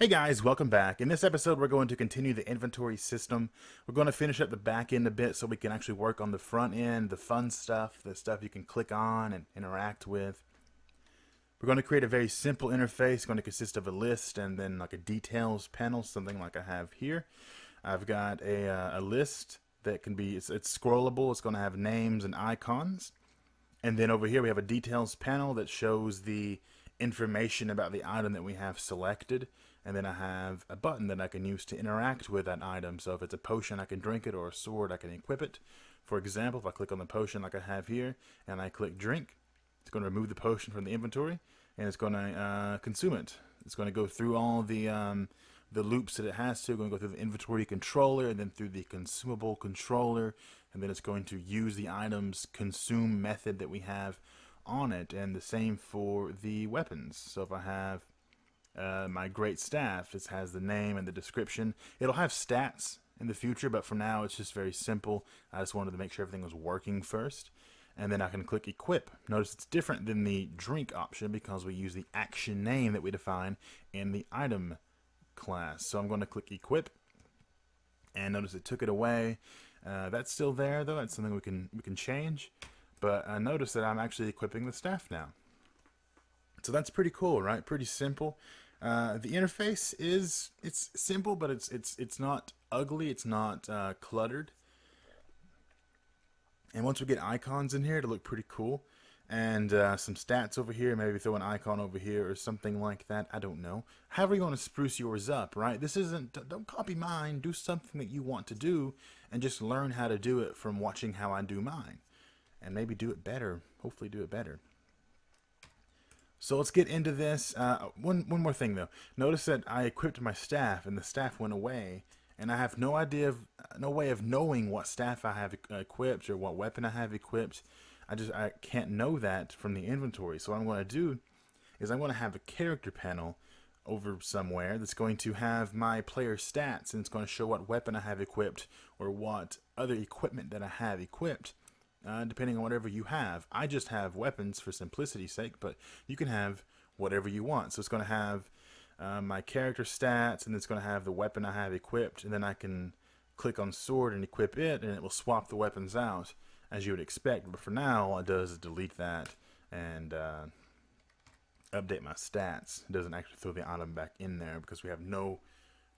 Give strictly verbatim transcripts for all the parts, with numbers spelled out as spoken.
Hey guys, welcome back. In this episode, we're going to continue the inventory system. We're going to finish up the back end a bit so we can actually work on the front end, the fun stuff, the stuff you can click on and interact with. We're going to create a very simple interface. It's going to consist of a list and then like a details panel, something like I have here. I've got a, uh, a list that can be, it's, it's scrollable. It's going to have names and icons. And then over here, we have a details panel that shows the information about the item that we have selected. And then I have a button that I can use to interact with that item. So if it's a potion, I can drink it, or a sword, I can equip it. For example, if I click on the potion like I have here, and I click drink, it's going to remove the potion from the inventory, and it's going to uh, consume it. It's going to go through all the um, the loops that it has to. It's going to go through the inventory controller, and then through the consumable controller, and then it's going to use the item's consume method that we have on it. And the same for the weapons. So if I have Uh, my great staff, this has the name and the description. It'll have stats in the future, but for now it's just very simple. I just wanted to make sure everything was working first. And then I can click equip. Notice it's different than the drink option because we use the action name that we define in the item class. So I'm going to click equip, and notice it took it away. Uh, that's still there though. That's something we can we can change, but uh, notice that I'm actually equipping the staff now. So that's pretty cool, right? Pretty simple. Uh, the interface is, it's simple, but it's it's it's not ugly, it's not uh, cluttered. And once we get icons in here, it'll look pretty cool. And uh, some stats over here, maybe throw an icon over here or something like that, I don't know. However you want to spruce yours up, right? This isn't, don't copy mine, do something that you want to do, and just learn how to do it from watching how I do mine. And maybe do it better, hopefully do it better. So let's get into this. Uh, one, one more thing though. Notice that I equipped my staff and the staff went away, and I have no idea, of, no way of knowing what staff I have equipped or what weapon I have equipped. I just, I can't know that from the inventory. So what I'm going to do is I'm going to have a character panel over somewhere that's going to have my player stats, and it's going to show what weapon I have equipped or what other equipment that I have equipped. Uh, depending on whatever you have. I just have weapons for simplicity's sake, but you can have whatever you want. So it's going to have uh, my character stats, and it's going to have the weapon I have equipped, and then I can click on sword and equip it, and it will swap the weapons out as you would expect. But for now, all it does is delete that and uh, update my stats. It doesn't actually throw the item back in there because we have no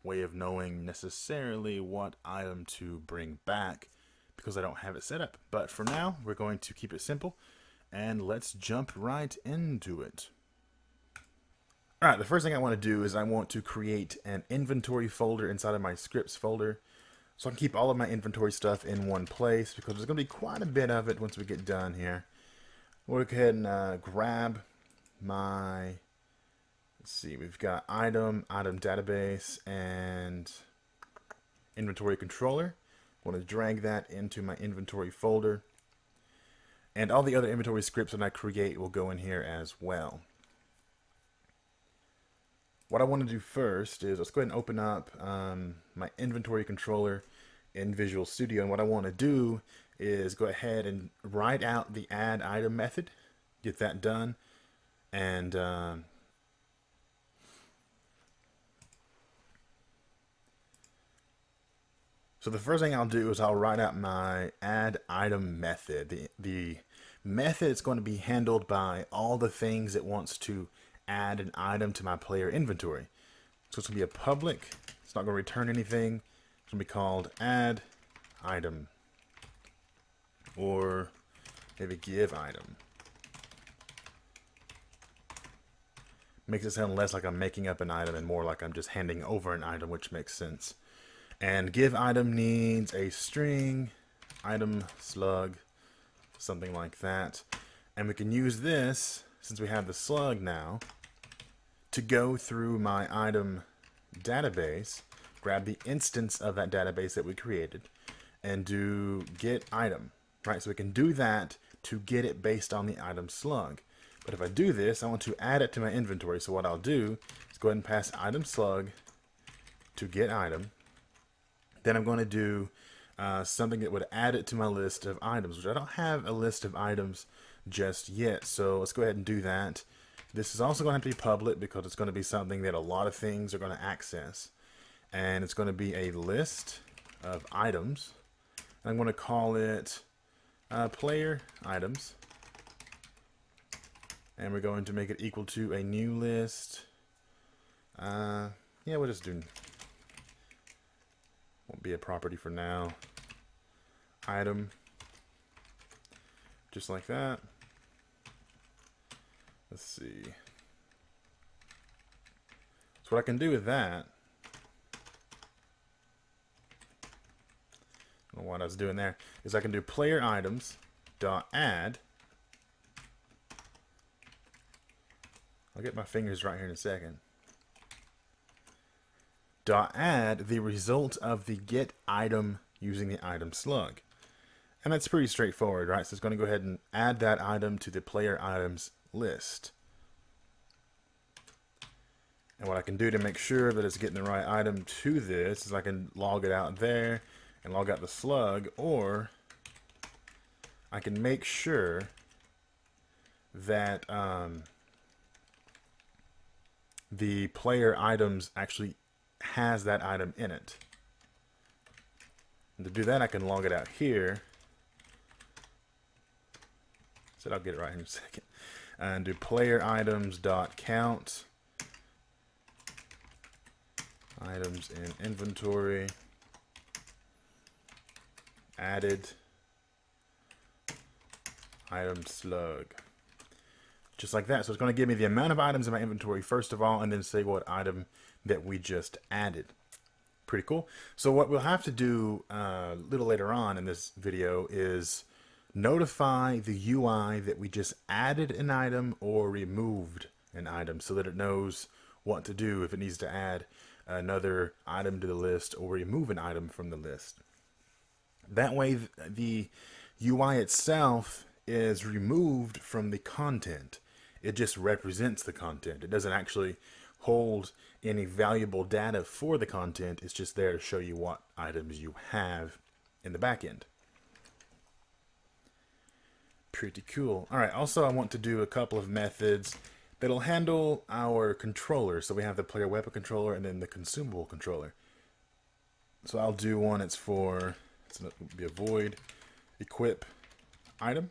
way of knowing necessarily what item to bring back, because I don't have it set up. But for now, we're going to keep it simple, and let's jump right into it. All right, the first thing I want to do is I want to create an inventory folder inside of my scripts folder, so I can keep all of my inventory stuff in one place, because there's going to be quite a bit of it once we get done here. We'll go ahead and uh, grab my, let's see, we've got item, item database, and inventory controller. I want to drag that into my inventory folder, and all the other inventory scripts that I create will go in here as well. What I want to do first is let's go ahead and open up um, my inventory controller in Visual Studio, and what I want to do is go ahead and write out the add item method, get that done, and uh, So the first thing I'll do is I'll write out my add item method. The, the method is going to be handled by all the things it wants to add an item to my player inventory. So it's going to be a public, it's not going to return anything. It's going to be called add item, or maybe give item. Makes it sound less like I'm making up an item and more like I'm just handing over an item, which makes sense. And give item needs a string, item slug, something like that. And we can use this, since we have the slug now, to go through my item database, grab the instance of that database that we created, and do get item, right? So we can do that to get it based on the item slug. But if I do this, I want to add it to my inventory. So what I'll do is go ahead and pass item slug to get item. Then I'm going to do uh, something that would add it to my list of items, which I don't have a list of items just yet. So let's go ahead and do that. This is also going to have to be public because it's going to be something that a lot of things are going to access. And it's going to be a list of items. I'm going to call it uh, player items. And we're going to make it equal to a new list. Uh, yeah, we'll just do, won't be a property for now. Item, just like that. Let's see. So what I can do with that, I don't know what I was doing there, is I can do player items dot add. I'll get my fingers right here in a second. Dot add the result of the get item using the item slug. And that's pretty straightforward, right? So it's going to go ahead and add that item to the player items list. And what I can do to make sure that it's getting the right item to this is I can log it out there and log out the slug, or I can make sure that um, the player items actually has that item in it. And to do that, I can log it out here. So I'll get it right in a second. And do player items dot count items in inventory added item slug, just like that. So it's going to give me the amount of items in my inventory first of all, and then say what item that we just added. Pretty cool. So what we'll have to do uh, a little later on in this video is notify the U I that we just added an item or removed an item, so that it knows what to do if it needs to add another item to the list or remove an item from the list. That way the U I itself is removed from the content. It just represents the content. It doesn't actually hold any valuable data for the content. It's just there to show you what items you have in the back end. Pretty cool. All right, also I want to do a couple of methods that'll handle our controller. So we have the player weapon controller and then the consumable controller. So I'll do one, it's for, it's going to be a void equip item.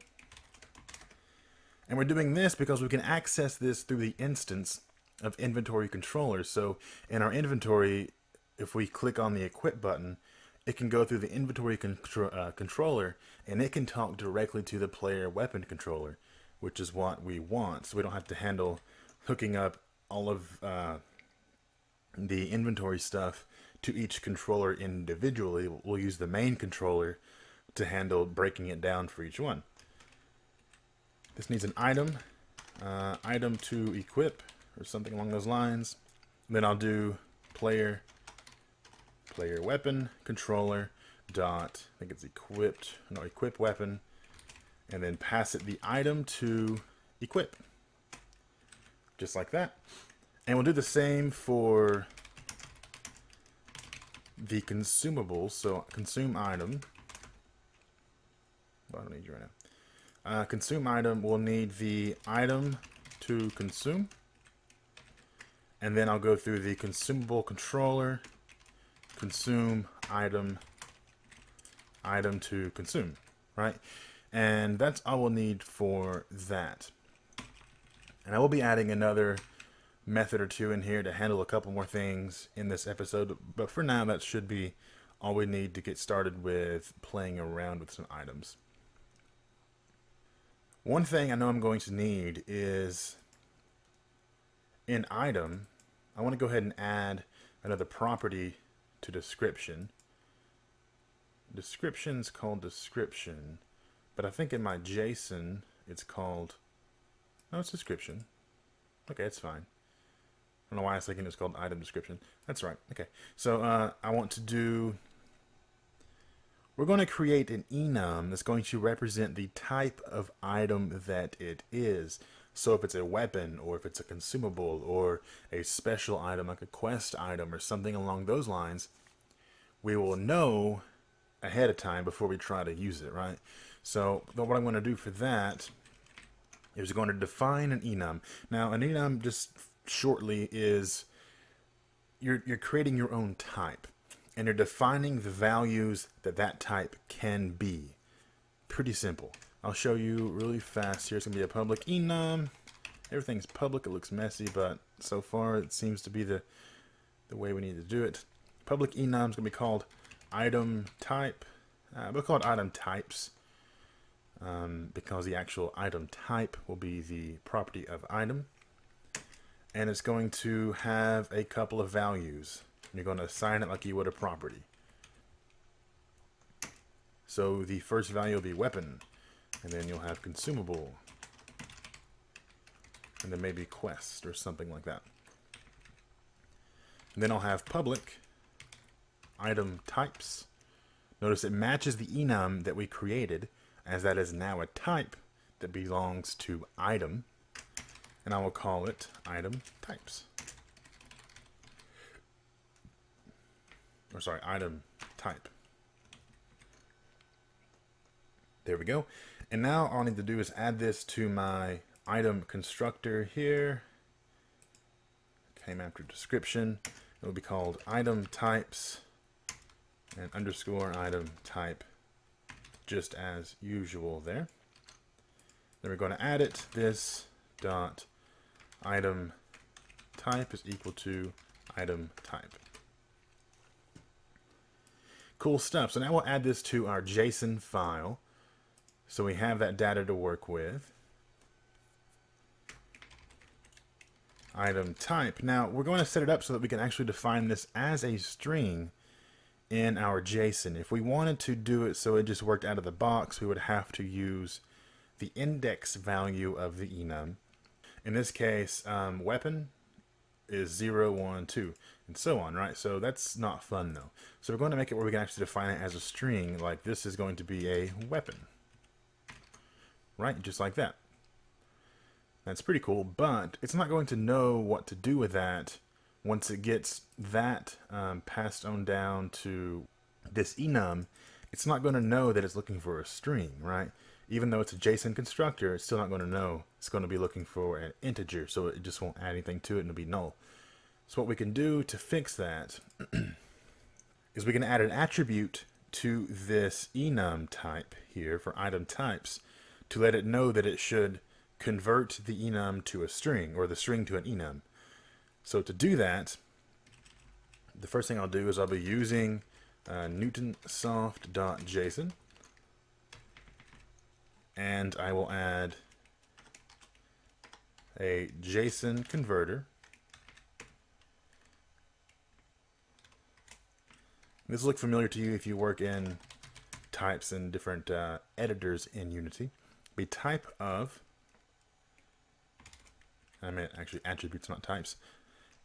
And we're doing this because we can access this through the instance of inventory controller. So in our inventory, if we click on the equip button, it can go through the inventory contro uh, controller, and it can talk directly to the player weapon controller, which is what we want. So we don't have to handle hooking up all of uh, the inventory stuff to each controller individually. We'll use the main controller to handle breaking it down for each one. This needs an item, uh, item to equip, or something along those lines. And then I'll do player player weapon controller dot, I think it's equipped, no, equip weapon, and then pass it the item to equip, just like that. And we'll do the same for the consumables. So consume item, well, I don't need you right now. Uh, consume item, we'll need the item to consume, and then I'll go through the consumable controller, consume item item to consume, right? And that's all we'll need for that. And I will be adding another method or two in here to handle a couple more things in this episode, but for now that should be all we need to get started with playing around with some items. One thing I know I'm going to need is in item, I want to go ahead and add another property to description. Description's called description, but I think in my JSON it's called, no, it's description. Okay, it's fine. I don't know why I was thinking it's called item description. That's right. Okay, so uh, I want to do, we're going to create an enum that's going to represent the type of item that it is. So if it's a weapon, or if it's a consumable, or a special item like a quest item or something along those lines, we will know ahead of time before we try to use it, right? So what I'm going to do for that is going to define an enum. Now, an enum, just shortly, is you're, you're creating your own type, and you're defining the values that that type can be. Pretty simple. I'll show you really fast here. It's going to be a public enum. Everything's public. It looks messy, but so far it seems to be the, the way we need to do it. Public enum is going to be called item type. Uh, we'll call it item types um, because the actual item type will be the property of item. And it's going to have a couple of values. You're going to assign it like you would a property. So the first value will be weapon, and then you'll have consumable, and then maybe quest or something like that. And then I'll have public item types. Notice it matches the enum that we created, as that is now a type that belongs to item, and I will call it item types. Or sorry, item type. There we go. And now all I need to do is add this to my item constructor here. Came after description. It'll be called item types and underscore item type, just as usual there. Then we're going to add it. This dot item type is equal to item type. Cool stuff. So now we'll add this to our JSON file, so we have that data to work with. Item type. Now we're going to set it up so that we can actually define this as a string in our JSON. If we wanted to do it so it just worked out of the box, we would have to use the index value of the enum. In this case, um, weapon is zero, one, two, and so on, right? So that's not fun though. So we're going to make it where we can actually define it as a string, like this is going to be a weapon. Right, just like that. That's pretty cool, but it's not going to know what to do with that once it gets that um, passed on down to this enum. It's not going to know that it's looking for a string, right? Even though it's a JSON constructor, it's still not going to know. It's going to be looking for an integer, so it just won't add anything to it and it'll be null. So what we can do to fix that is we can add an attribute to this enum type here for item types, to let it know that it should convert the enum to a string, or the string to an enum. So to do that, the first thing I'll do is I'll be using uh, newtonsoft.json, and I will add a JSON converter. This will look familiar to you if you work in types and different uh, editors in Unity. Be type of, I mean actually attributes, not types,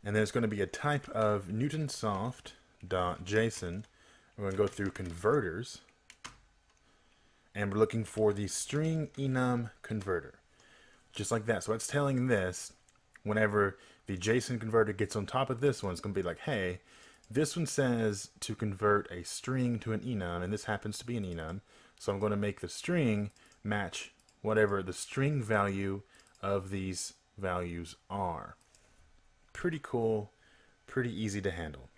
and there's going to be a type of newtonsoft.json. We're going to go through converters, and we're looking for the string enum converter, just like that. So it's telling this whenever the JSON converter gets on top of this one, it's going to be like, hey, this one says to convert a string to an enum, and this happens to be an enum, so I'm going to make the string match whatever the string value of these values are. Pretty cool, pretty easy to handle.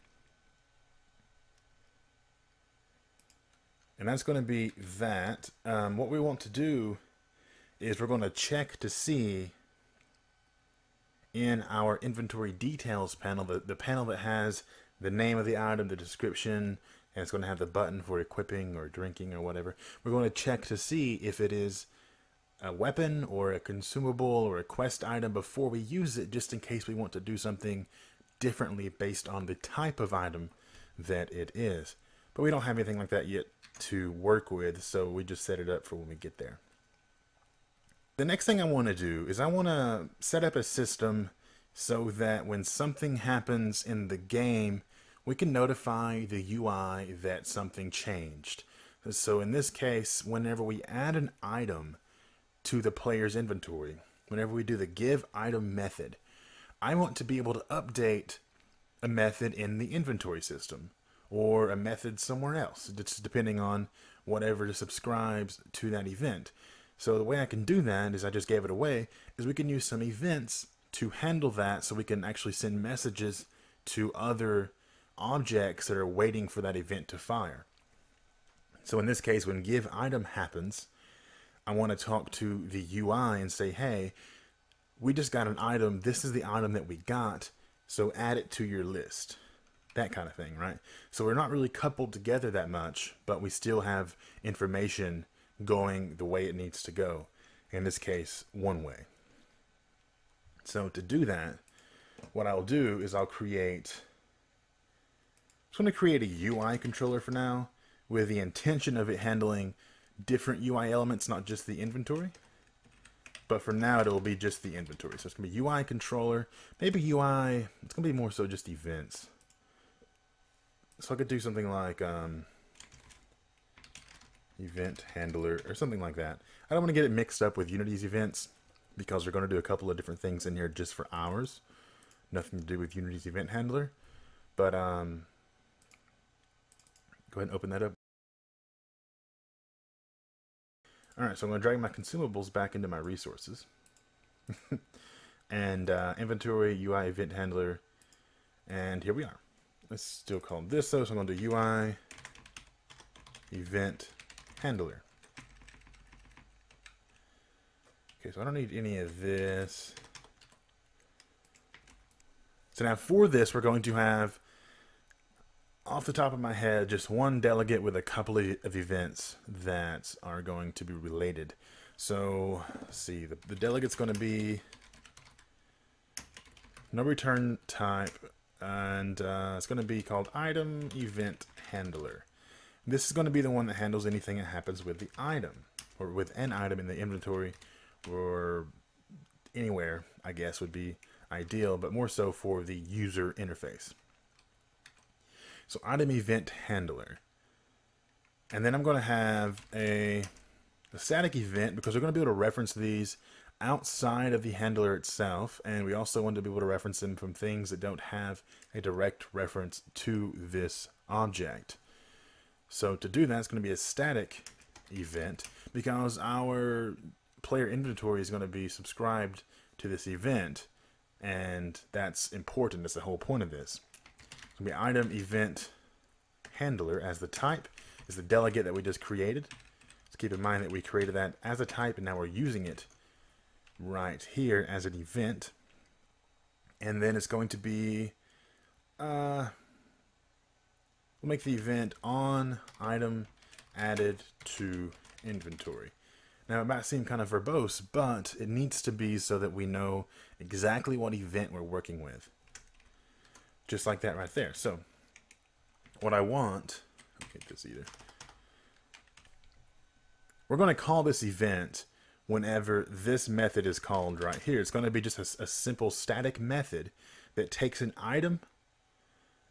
And that's going to be that. Um, what we want to do is we're going to check to see in our inventory details panel, the, the panel that has the name of the item, the description, and it's going to have the button for equipping or drinking or whatever. We're going to check to see if it is a weapon or a consumable or a quest item before we use it, just in case we want to do something differently based on the type of item that it is. But we don't have anything like that yet to work with, so we just set it up for when we get there. The next thing I want to do is I want to set up a system so that when something happens in the game, we can notify the U I that something changed. So in this case, whenever we add an item to the player's inventory, whenever we do the give item method, I want to be able to update a method in the inventory system or a method somewhere else, just depending on whatever subscribes to that event. So the way I can do that is I just gave it away is we can use some events to handle that, so we can actually send messages to other objects that are waiting for that event to fire. So in this case, when give item happens, I want to talk to the U I and say, hey, we just got an item. This is the item that we got. So add it to your list, that kind of thing, right? So we're not really coupled together that much, but we still have information going the way it needs to go. In this case, one way. So to do that, what I'll do is I'll create, I'm just going to create a U I controller for now with the intention of it handling different U I elements, not just the inventory. But for now, it'll be just the inventory. So it's going to be U I controller, maybe U I, it's going to be more so just events. So I could do something like um, event handler or something like that. I don't want to get it mixed up with Unity's events because we're going to do a couple of different things in here just for ours. Nothing to do with Unity's event handler. But um, go ahead and open that up. All right, so I'm going to drag my consumables back into my resources. And uh, inventory, U I, event handler, and here we are. Let's still call this though, so I'm going to do U I, event handler. Okay, so I don't need any of this. So now for this, we're going to have, off the top of my head, just one delegate with a couple of events that are going to be related. So let's see, the, the delegate's going to be no return type, and uh, it's going to be called item event handler. This is going to be the one that handles anything that happens with the item, or with an item in the inventory, or anywhere, I guess, would be ideal, but more so for the user interface. So item event handler. And then I'm going to have a, a static event because we're going to be able to reference these outside of the handler itself. And we also want to be able to reference them from things that don't have a direct reference to this object. So to do that, it's going to be a static event because our player inventory is going to be subscribed to this event. And that's important. That's the whole point of this. It's going to be item event handler as the type is the delegate that we just created. So keep in mind that we created that as a type and now we're using it right here as an event. And then it's going to be, uh, we'll make the event on item added to inventory. Now it might seem kind of verbose, but it needs to be so that we know exactly what event we're working with. Just like that right there. So what I want, I don't get this either. We're going to call this event whenever this method is called right here. It's going to be just a, a simple static method that takes an item.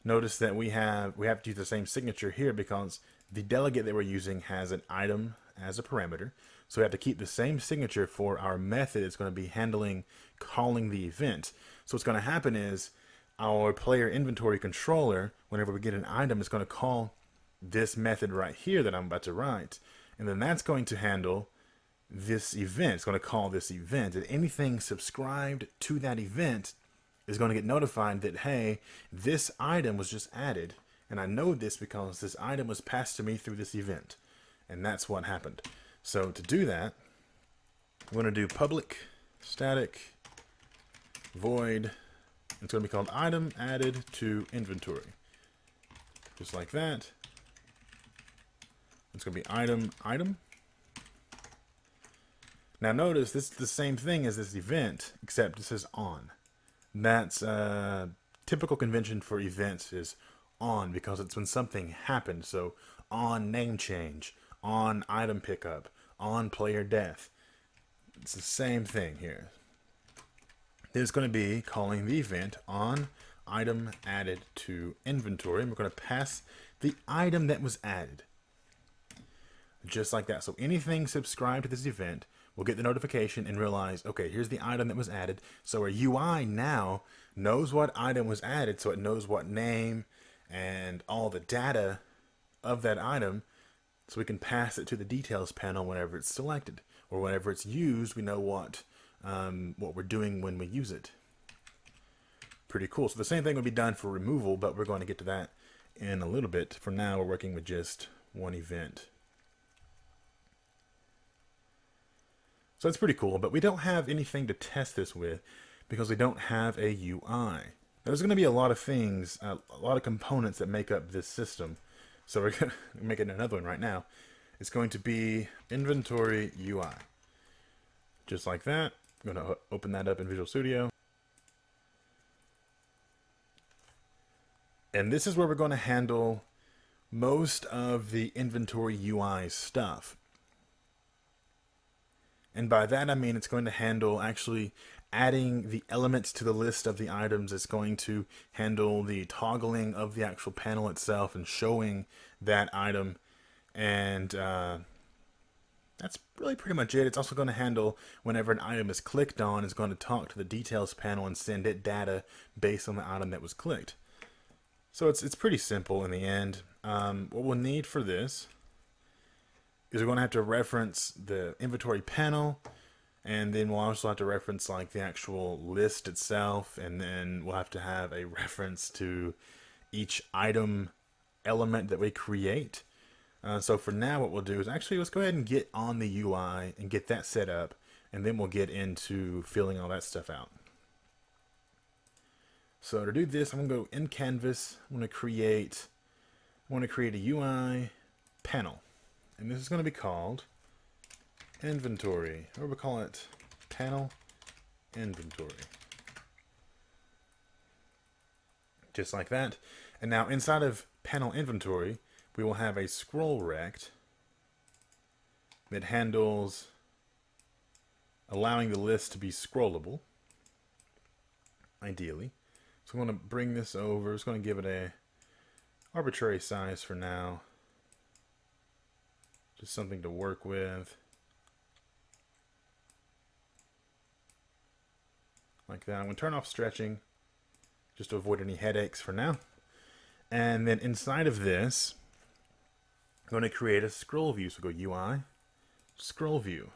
Notice that we have, we have to use the same signature here because the delegate that we're using has an item as a parameter. So we have to keep the same signature for our method. It's going to be handling, calling the event. So what's going to happen is, our player inventory controller, whenever we get an item, is going to call this method right here that I'm about to write. And then that's going to handle this event. It's going to call this event. And anything subscribed to that event is going to get notified that, hey, this item was just added. And I know this because this item was passed to me through this event. And that's what happened. So to do that, I'm going to do public static void. It's going to be called item added to inventory. Just like that. It's going to be item item. Now notice this is the same thing as this event, except it says on. That's a typical convention for events is on because it's when something happened. So on name change, on item pickup, on player death. It's the same thing here. Is going to be calling the event on item added to inventory. And we're going to pass the item that was added. Just like that. So anything subscribed to this event will get the notification and realize, okay, here's the item that was added. So our U I now knows what item was added. So it knows what name and all the data of that item. So we can pass it to the details panel whenever it's selected or whenever it's used, we know what um, what we're doing when we use it. Pretty cool. So the same thing would be done for removal, but we're going to get to that in a little bit. For now, we're working with just one event. So that's pretty cool, but we don't have anything to test this with because we don't have a U I. Now, there's going to be a lot of things, uh, a lot of components that make up this system. So we're going to make it another one right now. It's going to be inventory U I. Just like that. I'm going to open that up in Visual Studio. And this is where we're going to handle most of the inventory U I stuff. And by that, I mean, it's going to handle actually adding the elements to the list of the items. It's going to handle the toggling of the actual panel itself and showing that item. And uh, that's really pretty much it. It's also going to handle whenever an item is clicked on, it's going to talk to the details panel and send it data based on the item that was clicked. So it's, it's pretty simple in the end. Um, what we'll need for this is we're going to have to reference the inventory panel, and then we'll also have to reference like the actual list itself, and then we'll have to have a reference to each item element that we create. Uh, so for now, what we'll do is actually let's go ahead and get on the U I and get that set up, and then we'll get into filling all that stuff out. So to do this, I'm gonna go in Canvas. I'm gonna create, I want to create a U I panel. And this is going to be called inventory, or we'll call it panel inventory. Just like that. And now inside of panel inventory, we will have a scroll rect that handles allowing the list to be scrollable, ideally. So I'm going to bring this over. It's going to give it a arbitrary size for now. Just something to work with. Like that. I'm going to turn off stretching just to avoid any headaches for now. And then inside of this, I'm going to create a scroll view. So go U I, scroll view.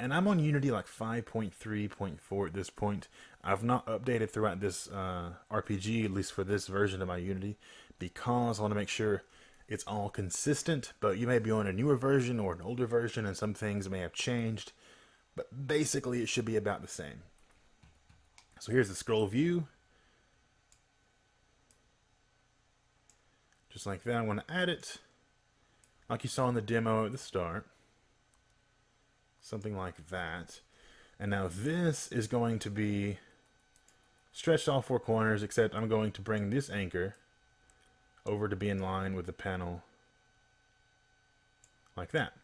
And I'm on Unity like five point three point four at this point. I've not updated throughout this uh, R P G, at least for this version of my Unity, because I want to make sure it's all consistent, but you may be on a newer version or an older version and some things may have changed, but basically it should be about the same. So here's the scroll view. Just like that, I want to add it like you saw in the demo at the start, something like that. And now this is going to be stretched all four corners, except I'm going to bring this anchor over to be in line with the panel like that.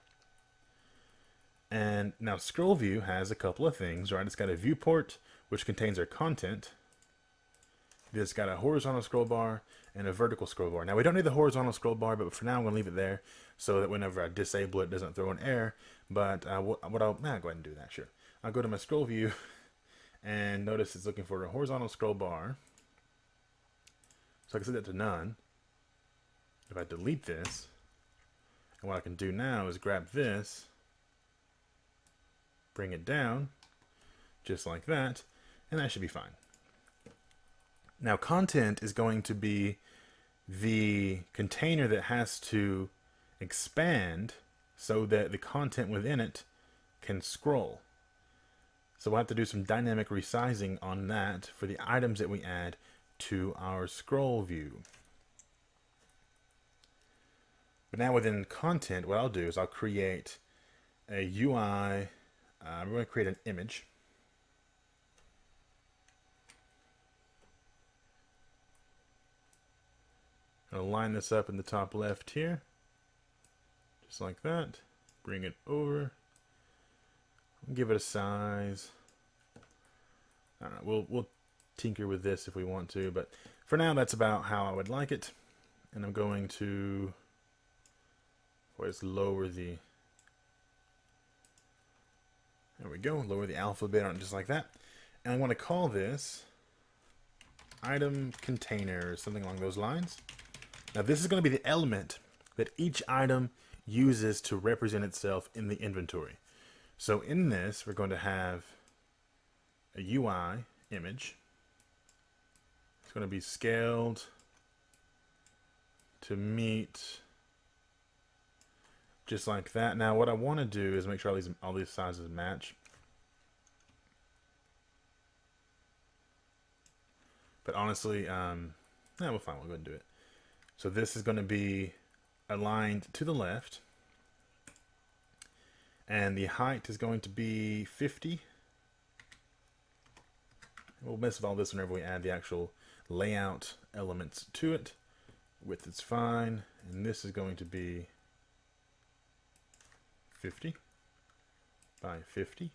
And now scroll view has a couple of things, right? It's got a viewport, which contains our content. It's got a horizontal scroll bar and a vertical scroll bar. Now we don't need the horizontal scroll bar, but for now I'm going to leave it there so that whenever I disable it, it doesn't throw an error. But uh, what I'll nah, go ahead and do that, sure. I'll go to my scroll view and notice it's looking for a horizontal scroll bar. So I can set that to none. If I delete this, and what I can do now is grab this, bring it down, just like that, and that should be fine. Now content is going to be the container that has to expand so that the content within it can scroll. So we'll have to do some dynamic resizing on that for the items that we add to our scroll view. But now within content, what I'll do is I'll create a U I. Uh, we're going to create an image. I'll line this up in the top left here. Just like that. Bring it over. I'll give it a size. I don't know, we'll, we'll tinker with this if we want to. But for now, that's about how I would like it. And I'm going to... let's lower the, there we go, lower the alphabet on just like that. And I want to call this item container, something along those lines. Now this is going to be the element that each item uses to represent itself in the inventory. So in this, we're going to have a U I image. It's going to be scaled to meet just like that. Now what I want to do is make sure all these, all these sizes match. But honestly, um, yeah, we're fine. We'll go ahead and do it. So this is going to be aligned to the left. And the height is going to be fifty. We'll mess with all this whenever we add the actual layout elements to it. Width is fine. And this is going to be fifty by fifty.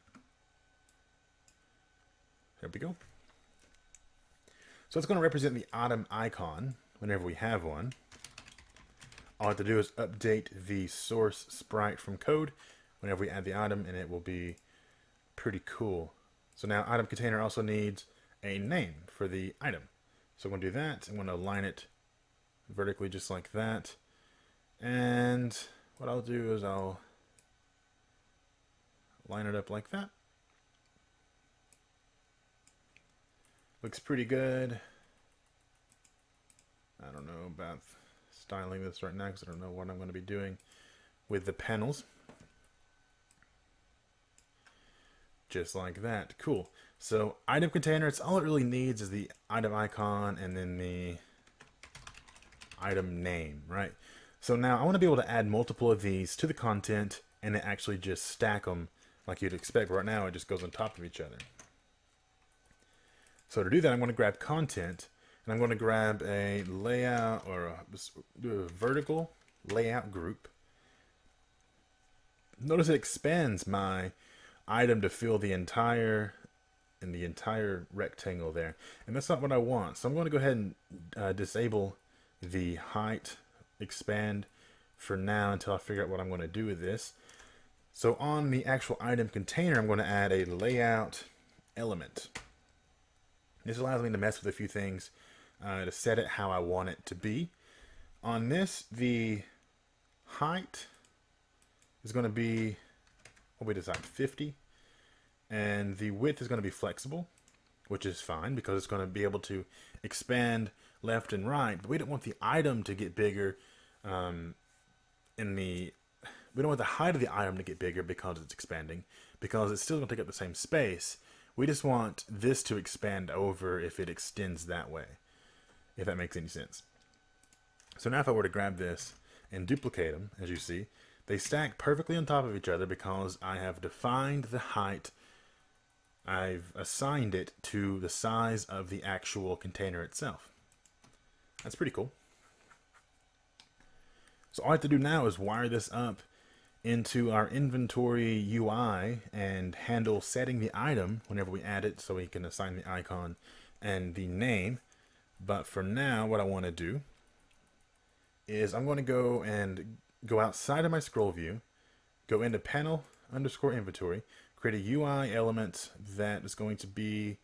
There we go. So it's going to represent the Atom icon whenever we have one. All I have to do is update the source sprite from code whenever we add the item, and it will be pretty cool. So now item container also needs a name for the item. So I'm going to do that. I'm going to align it vertically just like that. And what I'll do is I'll line it up like that. Looks pretty good. I don't know about styling this right now because I don't know what I'm going to be doing with the panels. Just like that. Cool. So item container, it's all it really needs is the item icon and then the item name, right? So now I want to be able to add multiple of these to the content and it actually just stack them like you'd expect. Right now it just goes on top of each other. So to do that, I'm going to grab content, and I'm going to grab a layout or a vertical layout group. Notice it expands my item to fill the entire in the entire rectangle there, and that's not what I want. So I'm going to go ahead and uh, disable the height expand for now until I figure out what I'm going to do with this. So on the actual item container, I'm going to add a layout element. This allows me to mess with a few things uh, to set it how I want it to be. On this, the height is going to be what we designed, fifty, and the width is going to be flexible, which is fine because it's going to be able to expand left and right. But we don't want the item to get bigger. Um, in the we don't want the height of the item to get bigger because it's expanding, because it's still going to take up the same space. We just want this to expand over if it extends that way, if that makes any sense. So now if I were to grab this and duplicate them, as you see, they stack perfectly on top of each other because I have defined the height. I've assigned it to the size of the actual container itself. That's pretty cool. So all I have to do now is wire this up into our inventory U I and handle setting the item whenever we add it, so we can assign the icon and the name. But for now, what I want to do is I'm going to go and go outside of my scroll view, go into panel underscore inventory, create a U I element that is going to be,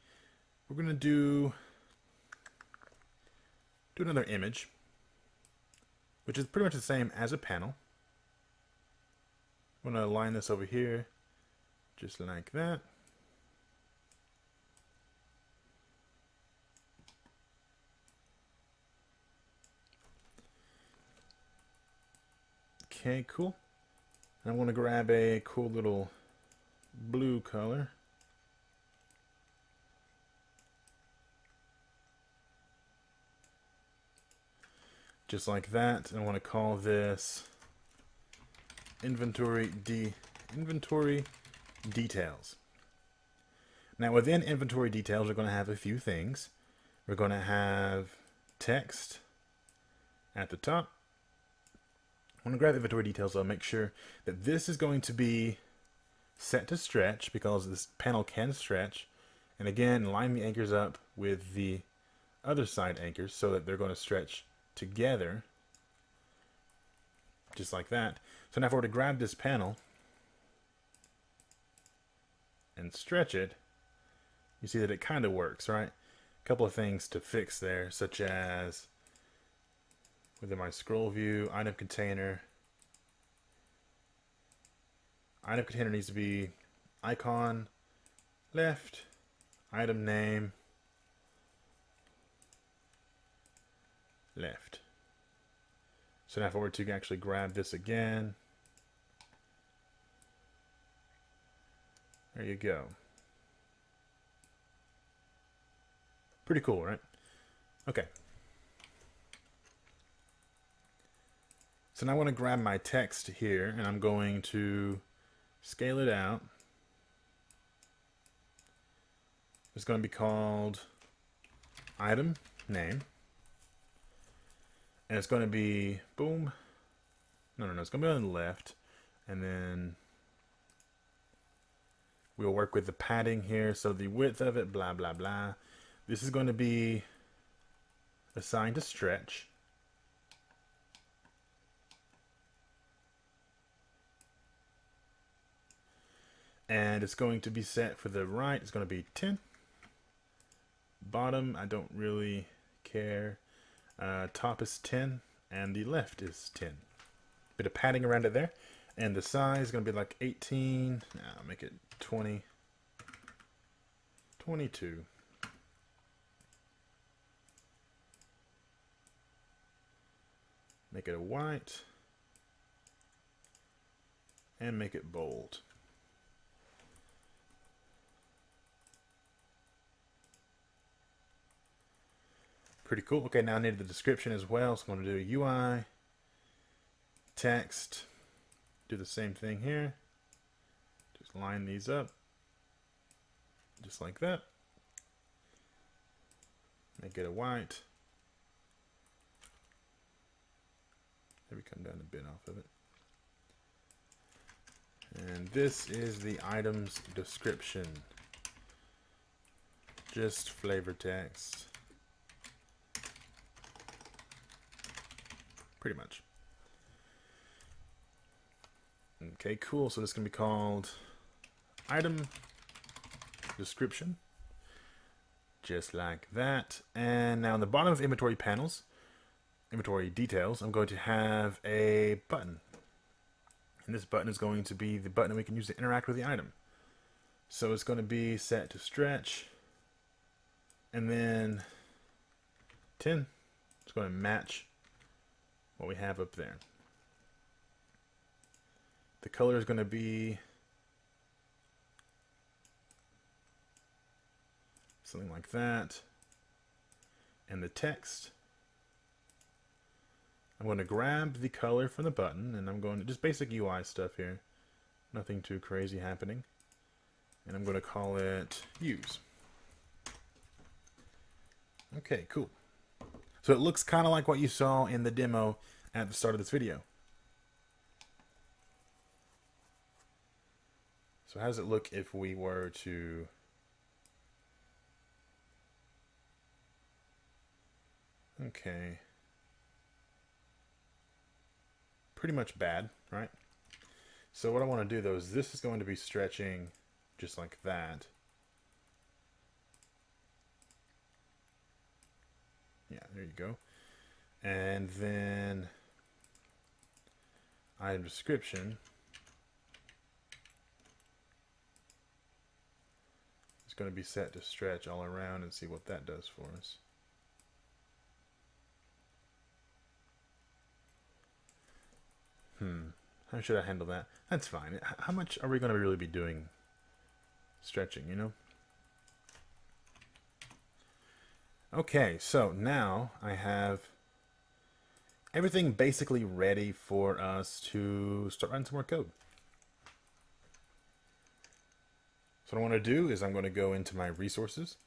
we're going to do, do another image, which is pretty much the same as a panel. I'm going to align this over here just like that. Okay, cool. And I want to grab a cool little blue color. Just like that. And I want to call this inventory d inventory details. Now within inventory details, we're going to have a few things. We're going to have text at the top. I'm going to grab inventory details. So I'll make sure that this is going to be set to stretch because this panel can stretch. And again, line the anchors up with the other side anchors so that they're going to stretch together. Just like that. So now if I were to grab this panel and stretch it, you see that it kind of works, right? A couple of things to fix there, such as within my scroll view, item container. Item container needs to be icon, left, item name, left. So now if I were to actually grab this again, there you go. Pretty cool, right? Okay. So now I want to grab my text here, and I'm going to scale it out. It's going to be called item name. And it's going to be, boom. No, no, no. It's going to be on the left. And then we'll work with the padding here. So the width of it, blah, blah, blah. This is going to be assigned to stretch. And it's going to be set for the right. It's going to be ten. Bottom, I don't really care. Uh, top is ten and the left is ten. Bit of padding around it there. And the size is going to be like eighteen. I'll make it twenty. twenty-two. Make it a white. And make it bold. Pretty cool. Okay, now I need the description as well. So I'm going to do U I, text, do the same thing here. Just line these up, just like that. Make it a white. Maybe come down a bit off of it. And this is the item's description. Just flavor text. Pretty much. Okay, cool. So this can be called item description, just like that. And now in the bottom of inventory panels, inventory details, I'm going to have a button. And this button is going to be the button that we can use to interact with the item. So it's going to be set to stretch. And then ten. It's going to match what we have up there. The color is going to be something like that. And the text, I'm going to grab the color from the button, and I'm going to just basic U I stuff here, nothing too crazy happening, and I'm going to call it use. Okay, cool. So it looks kind of like what you saw in the demo at the start of this video. So how does it look if we were to okay. Pretty much bad, right? So what I want to do though is this is going to be stretching just like that. Yeah, there you go. And then item description is going to be set to stretch all around and see what that does for us. Hmm. How should I handle that? That's fine. How much are we going to really be doing stretching, you know? Okay, so now I have everything basically ready for us to start writing some more code. So what I want to do is I'm going to go into my resources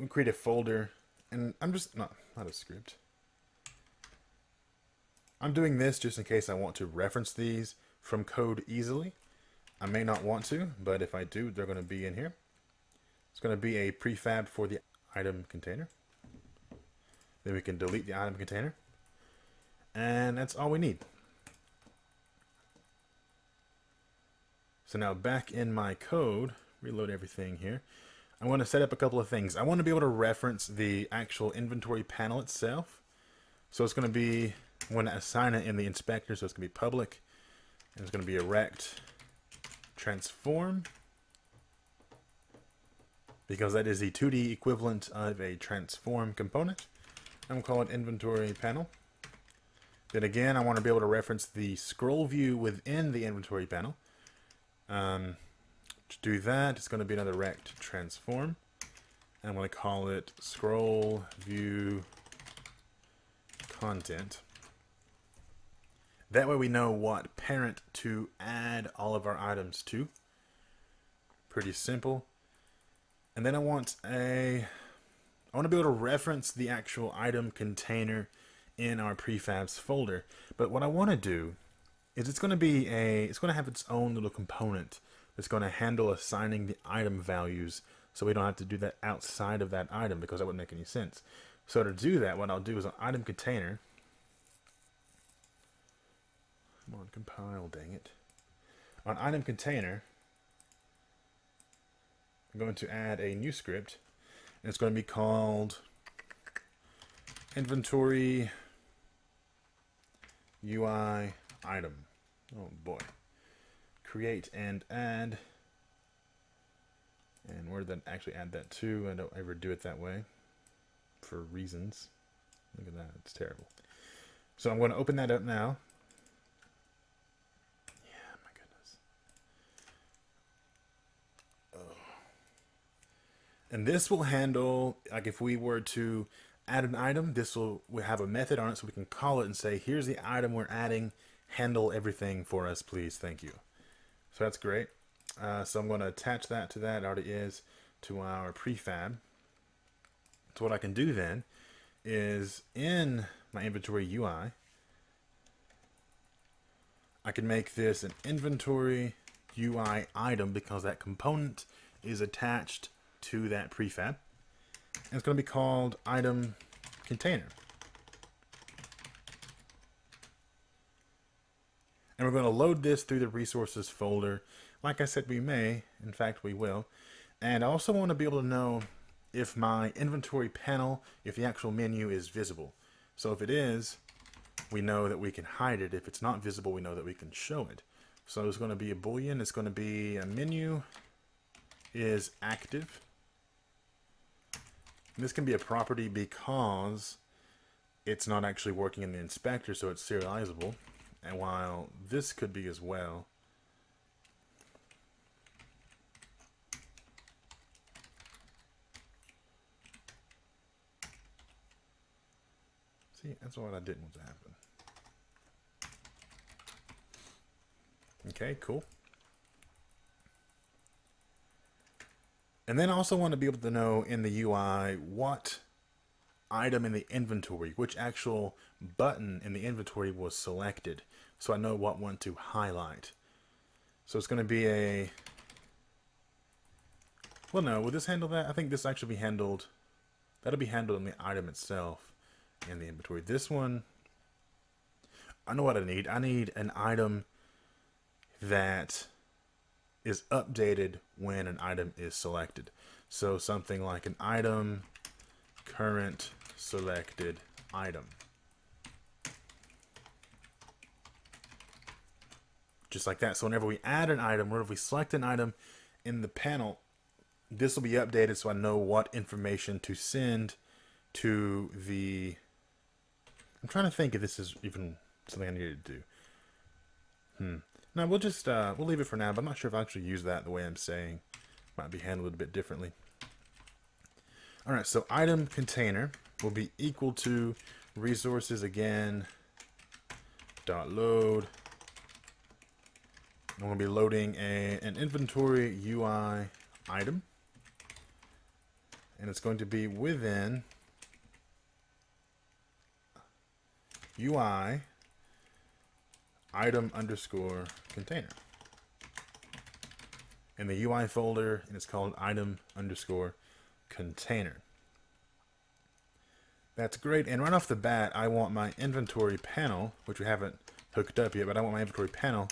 and create a folder, and I'm just not not a script. I'm doing this just in case I want to reference these from code easily. I may not want to, but if I do, they're going to be in here. It's going to be a prefab for the item container. Then we can delete the item container, and that's all we need. So now back in my code, reload everything here. I want to set up a couple of things. I want to be able to reference the actual inventory panel itself. So it's going to be, I'm going to assign it in the inspector, so it's going to be public, and it's going to be a rect transform, because that is the two D equivalent of a transform component. I'm gonna call it inventory panel. Then again, I want to be able to reference the scroll view within the inventory panel. Um, to do that, it's going to be another rect transform. And I'm going to call it scroll view content. That way we know what parent to add all of our items to. Pretty simple. And then I want a, I want to be able to reference the actual item container in our prefabs folder. But what I want to do is it's going to be a, it's going to have its own little component that's going to handle assigning the item values, so we don't have to do that outside of that item, because that wouldn't make any sense. So to do that, what I'll do is an item container. Come on, compile, dang it. On item container, I'm going to add a new script, and it's going to be called inventory U I item. Oh boy. Create and add. And where did that actually add that to? I don't ever do it that way for reasons. Look at that. It's terrible. So I'm going to open that up now. Yeah, my goodness. Oh. And this will handle, like if we were to add an item, this will we have a method on it, so we can call it and say, here's the item we're adding, handle everything for us please, thank you. So that's great. Uh, so I'm going to attach that to that, it already is, to our prefab. So what I can do then is in my inventory U I, I can make this an inventory U I item, because that component is attached to that prefab. And it's going to be called item container. And we're going to load this through the resources folder. Like I said, we may, in fact, we will. And I also want to be able to know if my inventory panel, if the actual menu is visible. So if it is, we know that we can hide it. If it's not visible, we know that we can show it. So it's going to be a Boolean. It's going to be a menu is active. This can be a property because it's not actually working in the inspector, so it's serializable. And while this could be as well, see, that's what I didn't want to happen. Okay, cool. And then I also want to be able to know in the U I what item in the inventory, which actual button in the inventory was selected, so I know what one to highlight. So it's going to be a, well no, will this handle that? I think this actually be handled, that'll be handled in the item itself in the inventory. This one, I know what I need. I need an item that is updated when an item is selected. So something like an item current selected item. Just like that. So whenever we add an item, or if we select an item in the panel, this will be updated so I know what information to send to the, I'm trying to think if this is even something I needed to do. Hmm. No, we'll just, uh, we'll leave it for now, but I'm not sure if I actually use that the way I'm saying. Might be handled a bit differently. All right, so item container will be equal to resources again, dot load. I'm gonna be loading a, an inventory U I item. And it's going to be within U I item underscore container in the U I folder, and it's called item underscore container. That's great. And right off the bat, I want my inventory panel, which we haven't hooked up yet, but I want my inventory panel,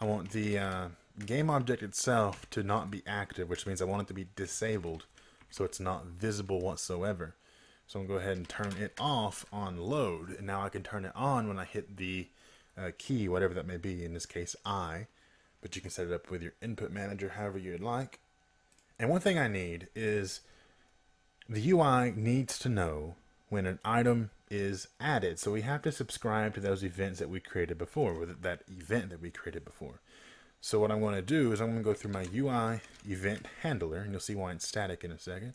I want the uh, game object itself to not be active, which means I want it to be disabled, so it's not visible whatsoever. So I'm gonna go ahead and turn it off on load, and now I can turn it on when I hit the Uh, key, whatever that may be, in this case I, but you can set it up with your input manager however you'd like. And one thing I need is the U I needs to know when an item is added. So we have to subscribe to those events that we created before, with that event that we created before. So what I'm going to do is I'm going to go through my U I event handler, and you'll see why it's static in a second.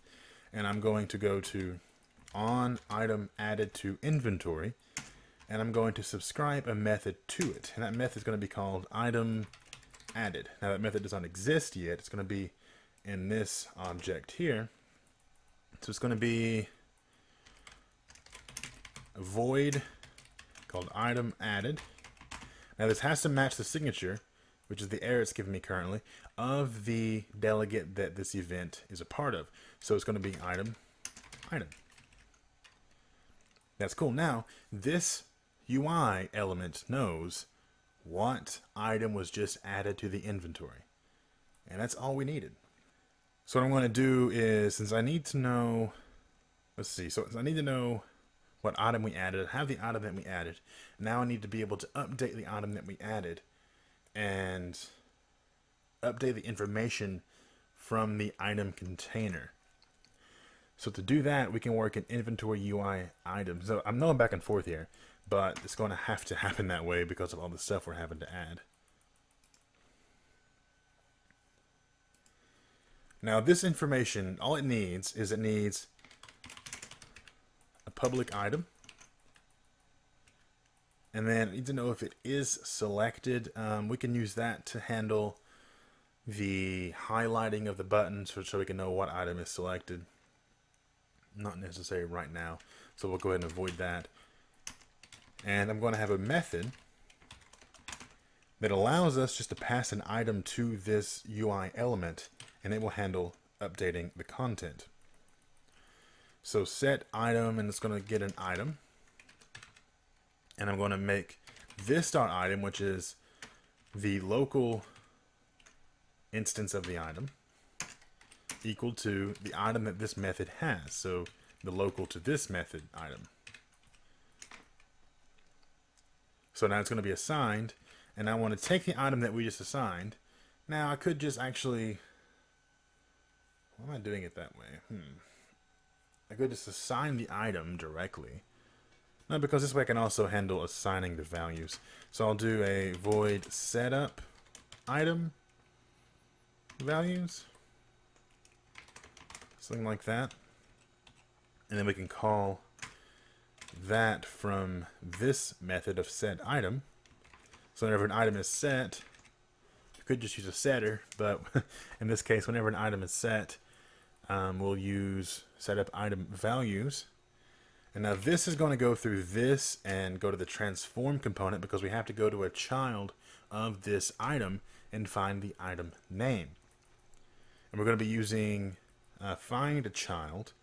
And I'm going to go to on item added to inventory, and I'm going to subscribe a method to it. And that method is going to be called item added. Now that method does not exist yet. It's going to be in this object here. So it's going to be a void called item added. Now this has to match the signature, which is the error it's giving me currently, of the delegate that this event is a part of. So it's going to be item item. That's cool. Now this U I element knows what item was just added to the inventory, and that's all we needed. So what I'm going to do is, since I need to know, let's see, so I need to know what item we added, I have the item that we added. Now I need to be able to update the item that we added and update the information from the item container. So to do that, we can work in inventory U I items. So I'm going back and forth here, but it's going to have to happen that way because of all the stuff we're having to add. Now this information, all it needs is it needs a public item. And then I need to know if it is selected. Um, we can use that to handle the highlighting of the buttons so, so we can know what item is selected. Not necessary right now, so we'll go ahead and avoid that. And I'm going to have a method that allows us just to pass an item to this U I element, and it will handle updating the content. So set item, and it's going to get an item. And I'm going to make this dot item, which is the local instance of the item, equal to the item that this method has. So the local to this method item. So now it's going to be assigned, and I want to take the item that we just assigned. Now I could just actually, why am I doing it that way? Hmm. I could just assign the item directly. No, because this way I can also handle assigning the values. So I'll do a void setup item values, something like that. And then we can call that from this method of set item. So whenever an item is set, I could just use a setter, but in this case, whenever an item is set, um, we'll use setup item values. And now this is going to go through this and go to the transform component, because we have to go to a child of this item and find the item name. And we're going to be using uh, find a child,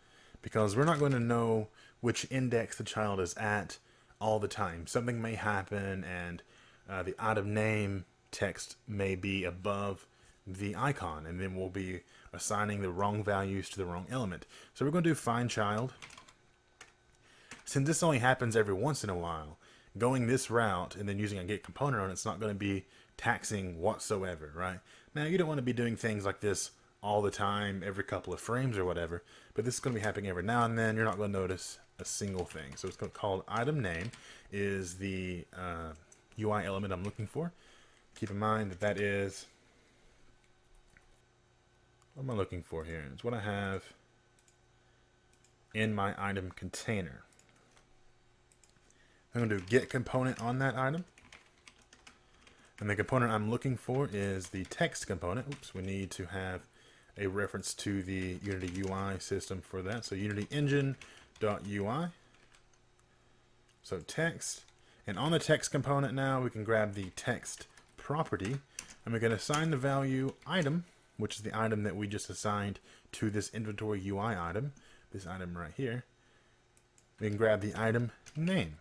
because we're not going to know which index the child is at all the time. Something may happen, and uh, the item name text may be above the icon, and then we'll be assigning the wrong values to the wrong element. So we're going to do find child. Since this only happens every once in a while, going this route and then using a get component on it's not going to be taxing whatsoever, right? Now, you don't want to be doing things like this all the time, every couple of frames or whatever, but this is going to be happening every now and then. You're not going to notice a single thing. So it's going to call item name is the uh, U I element I'm looking for. Keep in mind that that is, what am I looking for here? It's what I have in my item container. I'm going to do get component on that item. And the component I'm looking for is the text component. Oops, we need to have a reference to the Unity U I system for that. So Unity engine.ui. So text. And on the text component now, we can grab the text property. And we're going to assign the value item, which is the item that we just assigned to this inventory U I item, this item right here. We can grab the item name.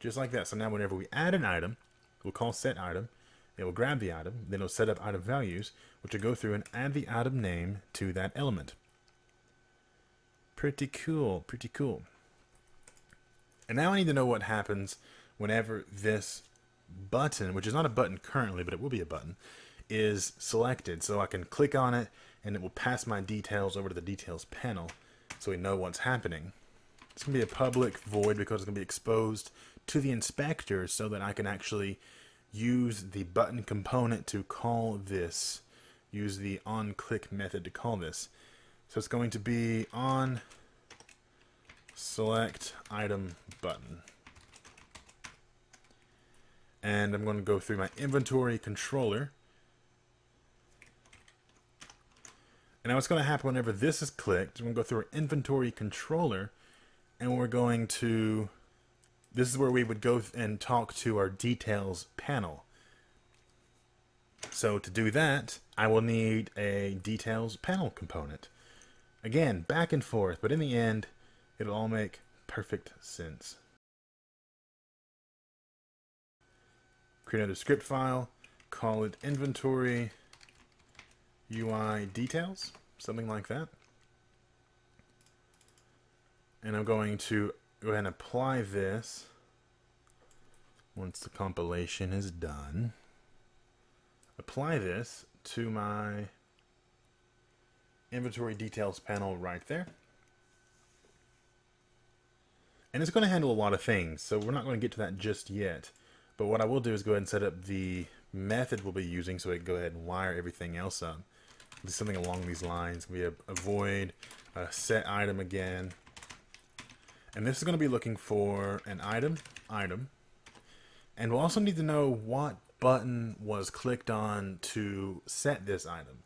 Just like that. So now whenever we add an item, we'll call set item, it will grab the item, then it'll set up item values, which will go through and add the item name to that element. Pretty cool, pretty cool. And now I need to know what happens whenever this button, which is not a button currently, but it will be a button, is selected. So I can click on it and it will pass my details over to the details panel so we know what's happening. It's going to be a public void because it's going to be exposed to the inspector so that I can actually use the button component to call this, use the onClick method to call this. So it's going to be on select item button. And I'm going to go through my inventory controller. And now what's going to happen whenever this is clicked, we're going to go through our inventory controller and we're going to, this is where we would go and talk to our details panel. So to do that, I will need a details panel component. Again, back and forth, but in the end, it'll all make perfect sense. Create another script file, call it inventory U I details, something like that. And I'm going to go ahead and apply this once the compilation is done. Apply this to my inventory details panel right there. And it's going to handle a lot of things, so we're not going to get to that just yet. But what I will do is go ahead and set up the method we'll be using so we can go ahead and wire everything else up. There's something along these lines. We have a void, a set item again. And this is going to be looking for an item, item. And we'll also need to know what button was clicked on to set this item.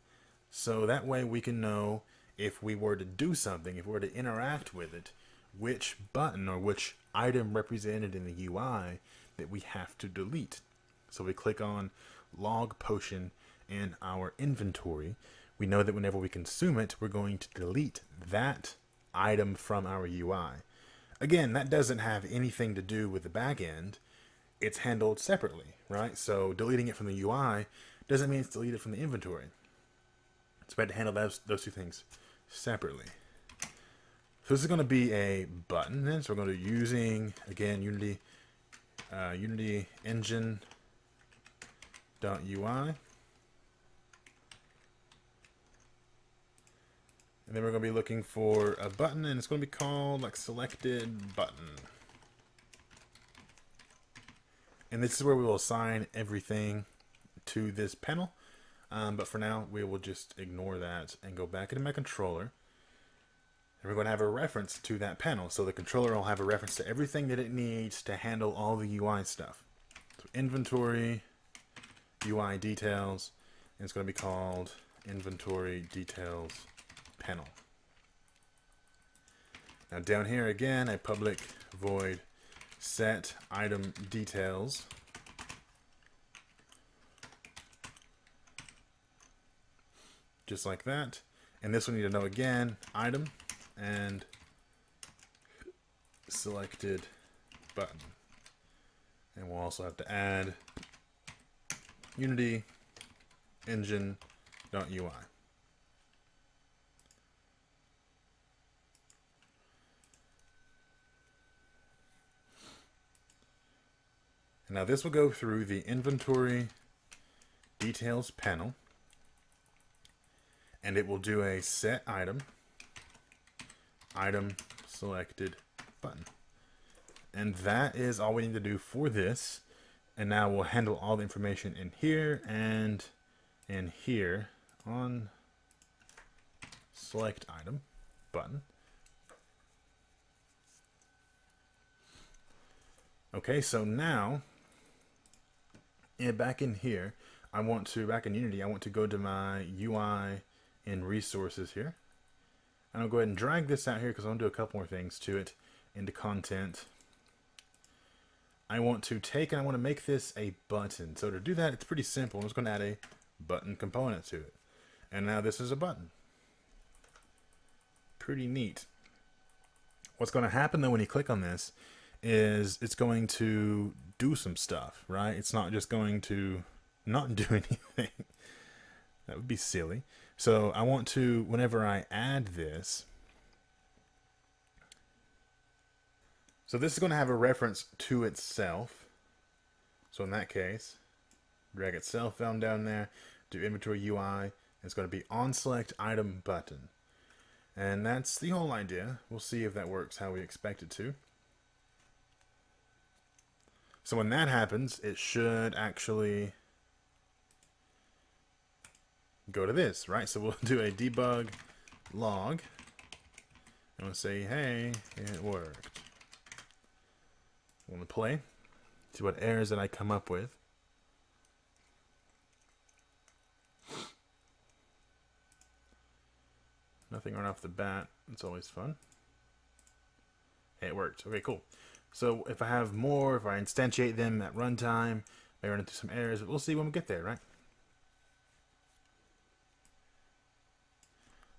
So that way we can know if we were to do something, if we were to interact with it, which button or which item represented in the U I that we have to delete. So we click on log potion in our inventory. We know that whenever we consume it, we're going to delete that item from our U I. Again, that doesn't have anything to do with the back end. It's handled separately, right? So deleting it from the U I doesn't mean it's deleted from the inventory. It's better to handle those, those two things separately. So this is going to be a button then. So we're going to be using, again, Unity, uh, Unity engine dot U I. And then we're going to be looking for a button, and it's going to be called like selected button. And this is where we will assign everything to this panel. Um, but for now, we will just ignore that and go back into my controller. And we're going to have a reference to that panel. So the controller will have a reference to everything that it needs to handle all the U I stuff. So inventory, U I details, and it's going to be called inventory details panel. Now down here again, a public void set item details. Just like that. And this we need to know again, item and selected button. And we'll also have to add Unity engine dot U I. Now this will go through the inventory details panel and it will do a set item, item selected button. And that is all we need to do for this. And now we'll handle all the information in here and in here on select item button. Okay, so now and back in here, I want to, back in Unity, I want to go to my U I and resources here. And I'll go ahead and drag this out here because I want to do a couple more things to it into content. I want to take and I want to make this a button. So to do that, it's pretty simple. I'm just going to add a button component to it. And now this is a button. Pretty neat. What's going to happen though when you click on this is it's going to do some stuff, right? It's not just going to not do anything. That would be silly. So I want to, whenever I add this, so this is going to have a reference to itself. So in that case, drag its cell phone down there, do inventory U I. It's going to be on select item button. And that's the whole idea. We'll see if that works how we expect it to. So when that happens, it should actually go to this, right? So we'll do a debug log. And we'll say, hey, it worked. I'm going to play, see what errors that I come up with. Nothing right off the bat. It's always fun. Hey, it worked. Okay, cool. So if I have more, if I instantiate them at runtime, I run into some errors, but we'll see when we get there, right?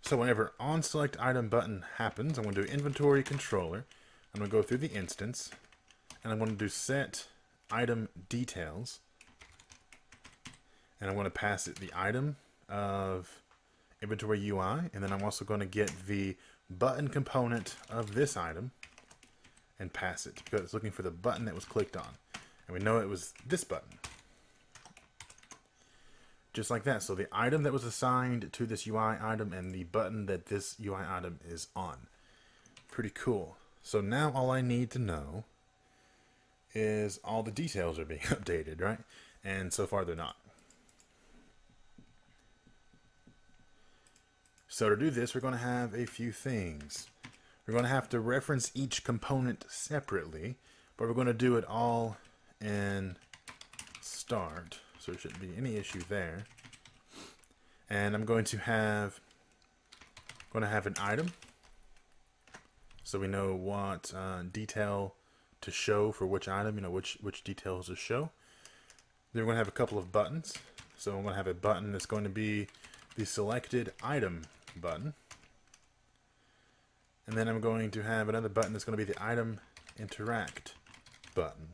So whenever on select item button happens, I'm going to do inventory controller. I'm going to go through the instance, and I'm going to do set item details, and I'm going to pass it the item of inventory U I, and then I'm also going to get the button component of this item and pass it because it's looking for the button that was clicked on, and we know it was this button, just like that. So the item that was assigned to this U I item and the button that this U I item is on. Pretty cool. So now all I need to know is all the details are being updated, right? And so far they're not. So to do this, we're going to have a few things. We're going to have to reference each component separately, but we're going to do it all in start, so there shouldn't be any issue there. And I'm going to have going to have an item, so we know what uh, detail to show for which item, you know, which which details to show. Then we're going to have a couple of buttons, so I'm going to have a button that's going to be the selected item button, and then I'm going to have another button that's going to be the item interact button.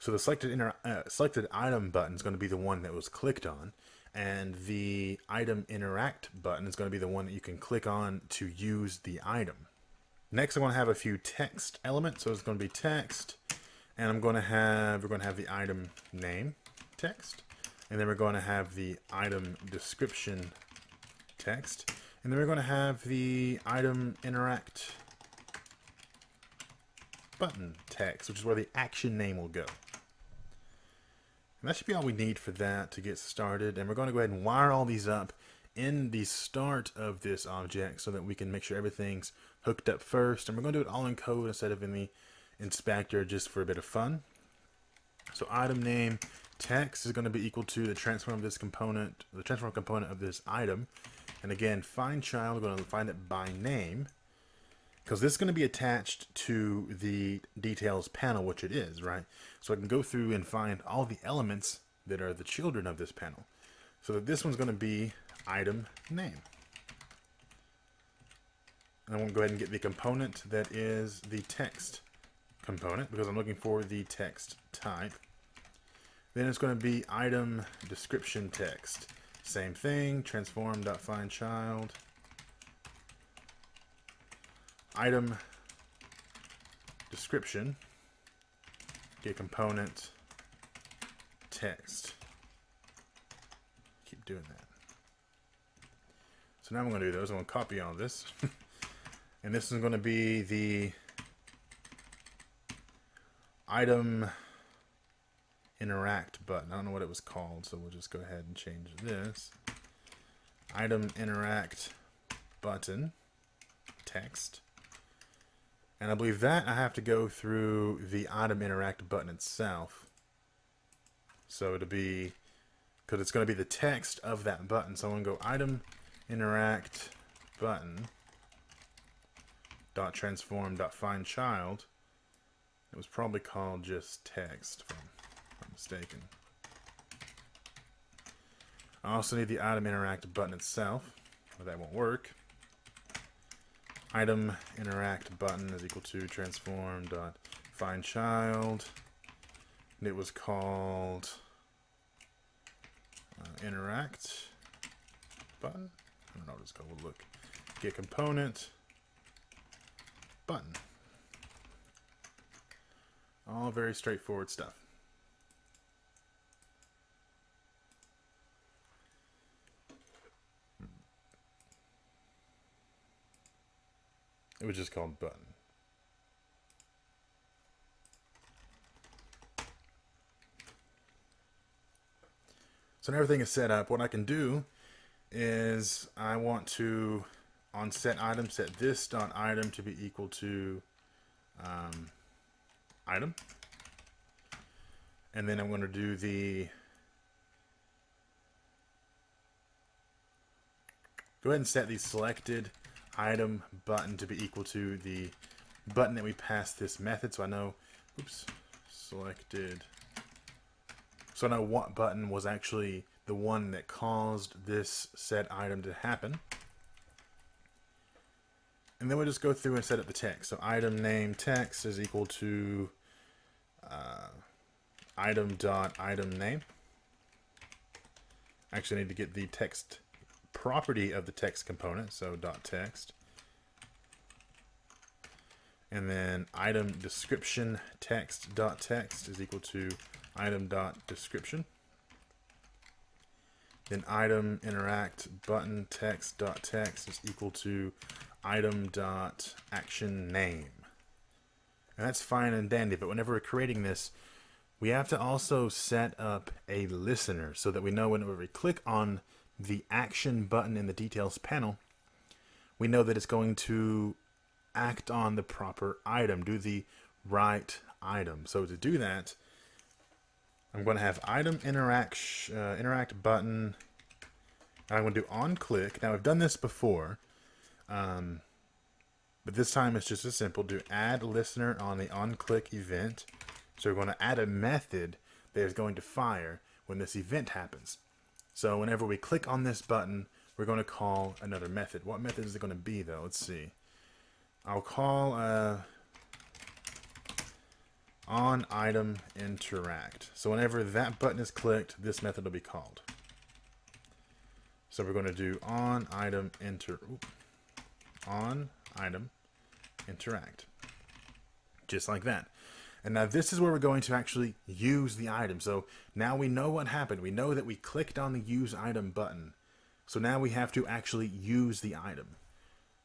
So the selected inter uh, selected item button is going to be the one that was clicked on, and the item interact button is going to be the one that you can click on to use the item. Next, I'm going to have a few text elements, so it's going to be text, and I'm going to have we're going to have the item name text. And then we're going to have the item description text. And then we're going to have the item interact button text, which is where the action name will go. And that should be all we need for that to get started. And we're going to go ahead and wire all these up in the start of this object so that we can make sure everything's hooked up first. And we're going to do it all in code instead of in the inspector just for a bit of fun. So item name text is going to be equal to the transform of this component, the transform component of this item. And again, find child, we're going to find it by name because this is going to be attached to the details panel, which it is, right? So I can go through and find all the elements that are the children of this panel. So that this one's going to be item name. And I'm going to go ahead and get the component that is the text component because I'm looking for the text type. Then it's going to be item description text. Same thing, transform.findChild. Item description, get component text. Keep doing that. So now I'm going to do those. I'm going to copy all this. And this is going to be the item interact button. I don't know what it was called, so we'll just go ahead and change this. Item interact button text. And I believe that I have to go through the item interact button itself. So it'll be, because it's going to be the text of that button. So I'm going to go item interact button dot transform dot find child. It was probably called just text. From mistaken. I also need the item interact button itself, or that won't work. Item interact button is equal to transform dot find child, and it was called uh, interact button. I don't know what it's called. We'll look. Get component button. All very straightforward stuff. we just call them button. So when everything is set up, what I can do is I want to, on set item, set this dot item to be equal to um, item, and then I'm going to do the go ahead and set the selected item button to be equal to the button that we passed this method, so I know oops selected so I know what button was actually the one that caused this set item to happen. And then we'll just go through and set up the text. So item name text is equal to uh, item dot item name. Actually, I need to get the text property of the text component. So dot text, and then item description text dot text is equal to item dot description. Then item interact button text dot text is equal to item dot action name. And that's fine and dandy, but whenever we're creating this, we have to also set up a listener so that we know whenever we click on the action button in the details panel, we know that it's going to act on the proper item, do the right item. So to do that, I'm going to have item interact, uh, interact button. I'm going to do on click. Now, I've done this before, um, but this time it's just as simple. Do add listener on the on click event. So we're going to add a method that is going to fire when this event happens. So whenever we click on this button, we're going to call another method. What method is it going to be, though? Let's see. I'll call uh, on item interact. So whenever that button is clicked, this method will be called. So we're going to do on item inter on item interact, just like that. And now this is where we're going to actually use the item. So now we know what happened. We know that we clicked on the use item button. So now we have to actually use the item.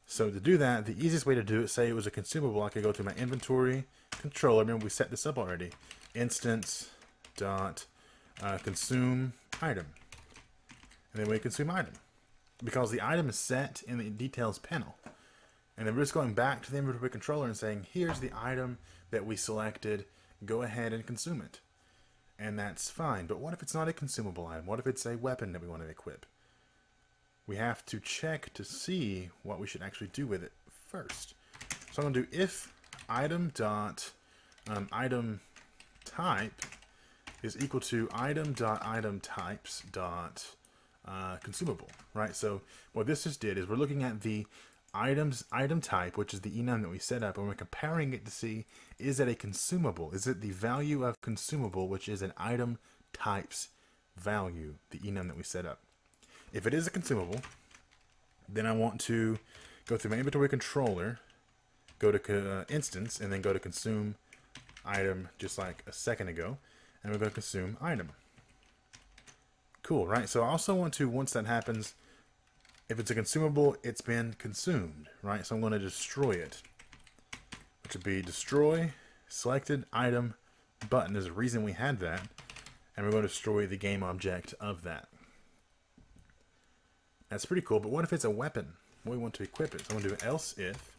So to do that, the easiest way to do it, say it was a consumable, I could go to my inventory controller. Remember, we set this up already. Instance dot uh, consume item, and then we consume item because the item is set in the details panel. And then we're just going back to the inventory controller and saying, here's the item that we selected. Go ahead and consume it, and that's fine. But what if it's not a consumable item? What if it's a weapon that we want to equip? We have to check to see what we should actually do with it first. So I'm going to do if item dot um, item type is equal to item dot item types dot uh, consumable, right? So what this just did is we're looking at the items item type, which is the enum that we set up, and we're comparing it to see, is it a consumable? Is it the value of consumable, which is an item types value, the enum that we set up? If it is a consumable, then I want to go through my inventory controller, go to uh, instance, and then go to consume item, just like a second ago, and we're going to consume item. Cool, right? So I also want to, once that happens, if it's a consumable, it's been consumed, right? So I'm going to destroy it, which would be destroy selected item button. There's a reason we had that, and we're going to destroy the game object of that. That's pretty cool, but what if it's a weapon? We want to equip it. So I'm going to do else if.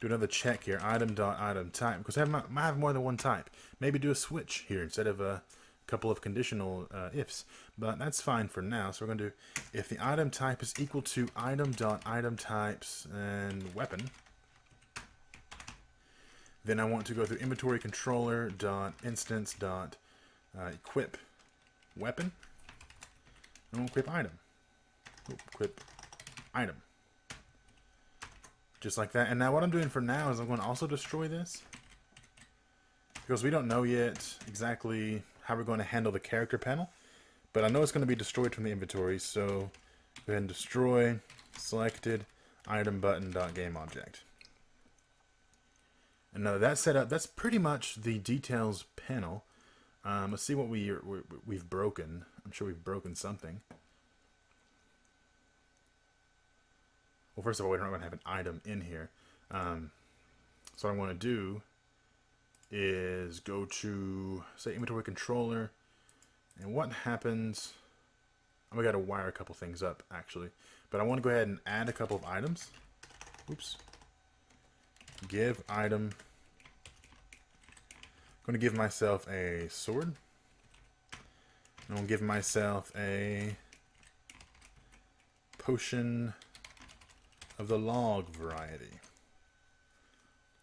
Do another check here, item.item type, because I have, my, I have more than one type. Maybe do a switch here instead of a couple of conditional uh, ifs, but that's fine for now. So we're going to do if the item type is equal to item.item types and weapon, then I want to go through inventory controller dot instance dot uh, equip weapon, and we'll equip item. Equip item, just like that. And now what I'm doing for now is I'm going to also destroy this, because we don't know yet exactly how we're going to handle the character panel, but I know it's going to be destroyed from the inventory. So go ahead and destroy selected item button dot game object. And now that's set up, that's pretty much the details panel. Um, let's see what we we've broken. I'm sure we've broken something. Well, first of all, we're not going to have an item in here. Um, So what I'm going to do is go to, say, inventory controller. And what happens, I'm going to wire a couple things up, actually. But I want to go ahead and add a couple of items. Oops. Give item. I'm going to give myself a sword. I'm going to give myself a potion of the log variety.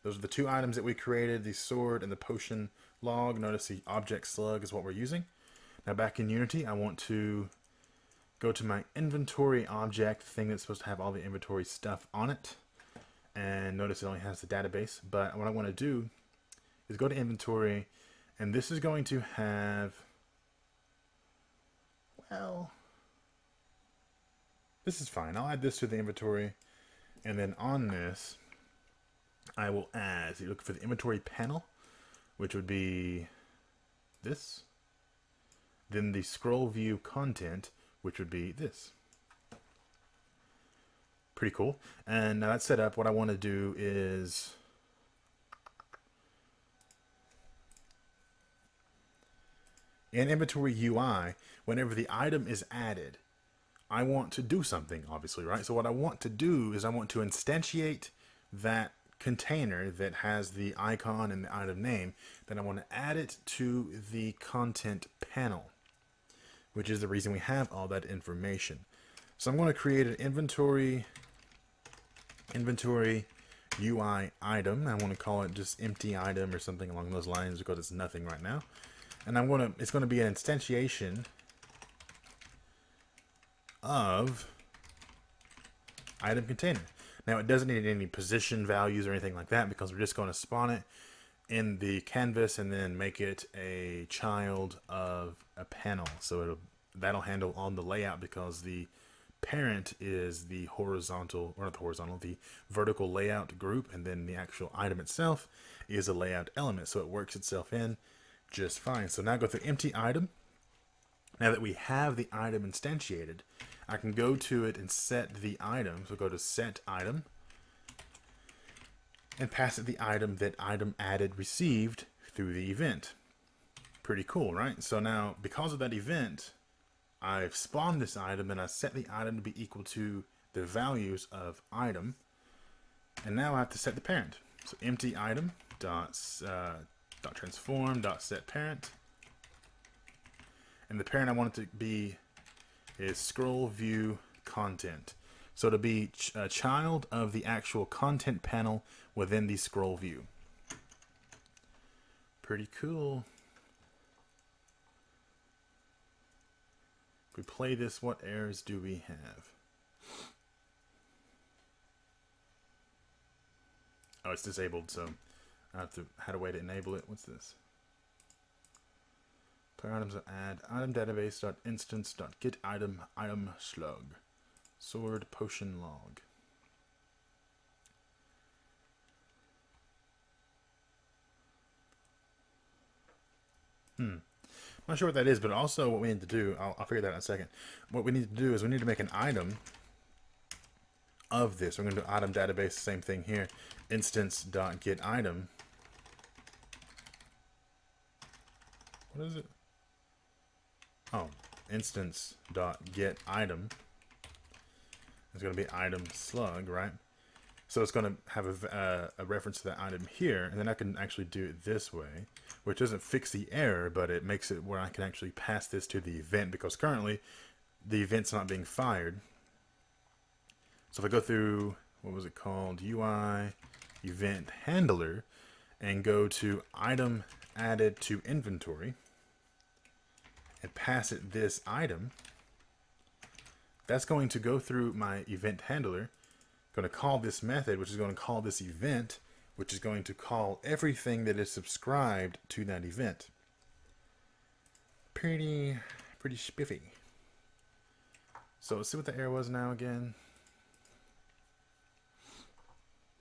Those are the two items that we created, the sword and the potion log. Notice the object slug is what we're using. Now back in Unity, I want to go to my inventory object, thing that's supposed to have all the inventory stuff on it. And notice it only has the database. But what I want to do is go to inventory, and this is going to have, well, this is fine. I'll add this to the inventory, and then on this, I will add, so you look for the inventory panel, which would be this, then the scroll view content, which would be this. Pretty cool. And now that's set up, what I want to do is in inventory U I, whenever the item is added, I want to do something, obviously, right? So what I want to do is I want to instantiate that container that has the icon and the item name. Then I want to add it to the content panel, which is the reason we have all that information. So I'm going to create an inventory inventory U I item. I want to call it just empty item or something along those lines because it's nothing right now. And I'm going to, it's going to be an instantiation of item container. Now it doesn't need any position values or anything like that because we're just going to spawn it in the canvas and then make it a child of a panel. So it'll, that'll handle on the layout because the parent is the horizontal, or not the horizontal, the vertical layout group, and then the actual item itself is a layout element. So it works itself in just fine. So now go through empty item. Now that we have the item instantiated, I can go to it and set the item. So go to set item and pass it the item that item added received through the event. Pretty cool, right? So now because of that event, I've spawned this item and I set the item to be equal to the values of item. And now I have to set the parent. So empty item dot, uh, dot transform dot set parent. And the parent I want it to be is scroll view content. So to be ch a child of the actual content panel within the scroll view. Pretty cool. If we play this, what errors do we have? Oh, it's disabled, so I have to had a way to enable it. What's this? Player items add item database dot instance dot get item item slug sword potion log. Hmm. I'm not sure what that is, but also what we need to do, I'll, I'll figure that out in a second. What we need to do is we need to make an item of this. We're going to do item database, same thing here, instance dot get item. What is it? Oh, instance dot get item. It's going to be item slug, right? So it's going to have a, uh, a reference to that item here, and then I can actually do it this way, which doesn't fix the error, but it makes it where I can actually pass this to the event because currently the event's not being fired. So if I go through, what was it called? U I event handler, and go to item added to inventory and pass it this item, that's going to go through my event handler, going to call this method, which is going to call this event, which is going to call everything that is subscribed to that event. Pretty, pretty spiffy. So let's see what the error was now again.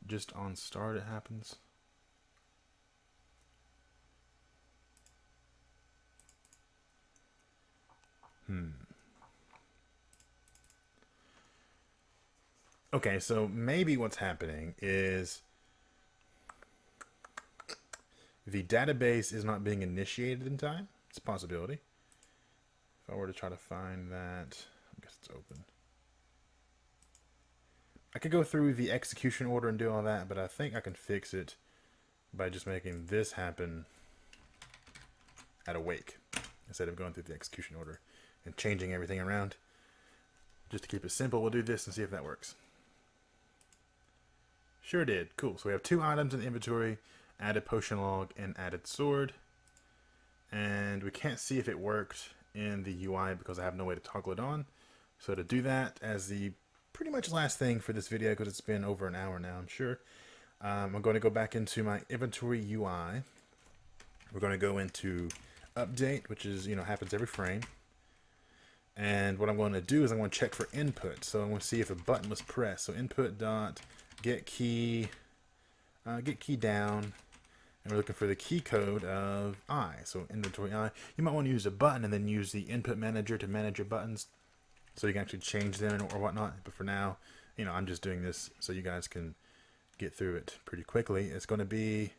Just on start it happens. Hmm. Okay, so maybe what's happening is the database is not being initiated in time. It's a possibility. If I were to try to find that, I guess it's open. I could go through the execution order and do all that, but I think I can fix it by just making this happen at awake instead of going through the execution order and changing everything around. Just to keep it simple, we'll do this and see if that works. Sure did. Cool. So we have two items in the inventory, added potion log and added sword. And we can't see if it worked in the U I because I have no way to toggle it on. So to do that as the pretty much last thing for this video, because it's been over an hour now, I'm sure, um, I'm going to go back into my inventory U I. We're going to go into update, which is, you know, happens every frame. And what I'm going to do is I'm going to check for input. So I'm going to see if a button was pressed. So input dot get key, uh, get key down, and we're looking for the key code of I. So inventory I. You might want to use a button and then use the input manager to manage your buttons, so you can actually change them or whatnot. But for now, you know, I'm just doing this so you guys can get through it pretty quickly. It's going to be,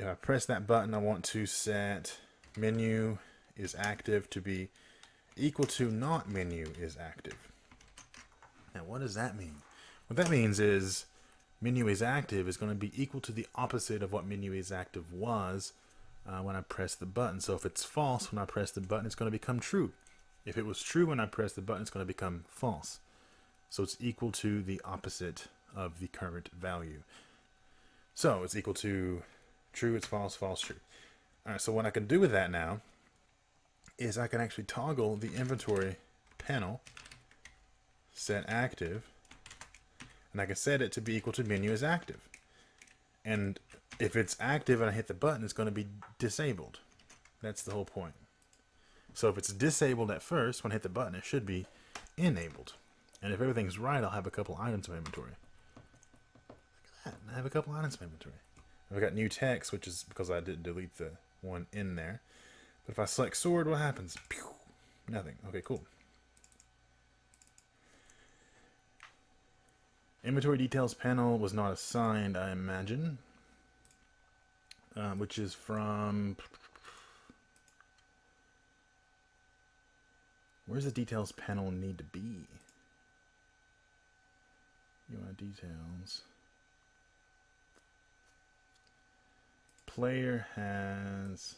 if I press that button, I want to set menu is active to be equal to not menu is active. Now what does that mean? What that means is menu is active is going to be equal to the opposite of what menu is active was uh, when I press the button. So if it's false when I press the button, it's going to become true. If it was true when I press the button, it's going to become false. So it's equal to the opposite of the current value. So it's equal to true, it's false, false, true. All right, so what I can do with that now is I can actually toggle the inventory panel, set active, and I can set it to be equal to menu is active. And if it's active and I hit the button, it's going to be disabled. That's the whole point. So if it's disabled at first, when I hit the button, it should be enabled. And if everything's right, I'll have a couple items in my inventory. Look at that, I have a couple items in my inventory. I've got new text, which is because I didn't delete the one in there. But if I select sword, what happens? Pew, nothing. Okay, cool. Inventory details panel was not assigned, I imagine. Uh, which is from... Where's the details panel need to be? U I details. Player has...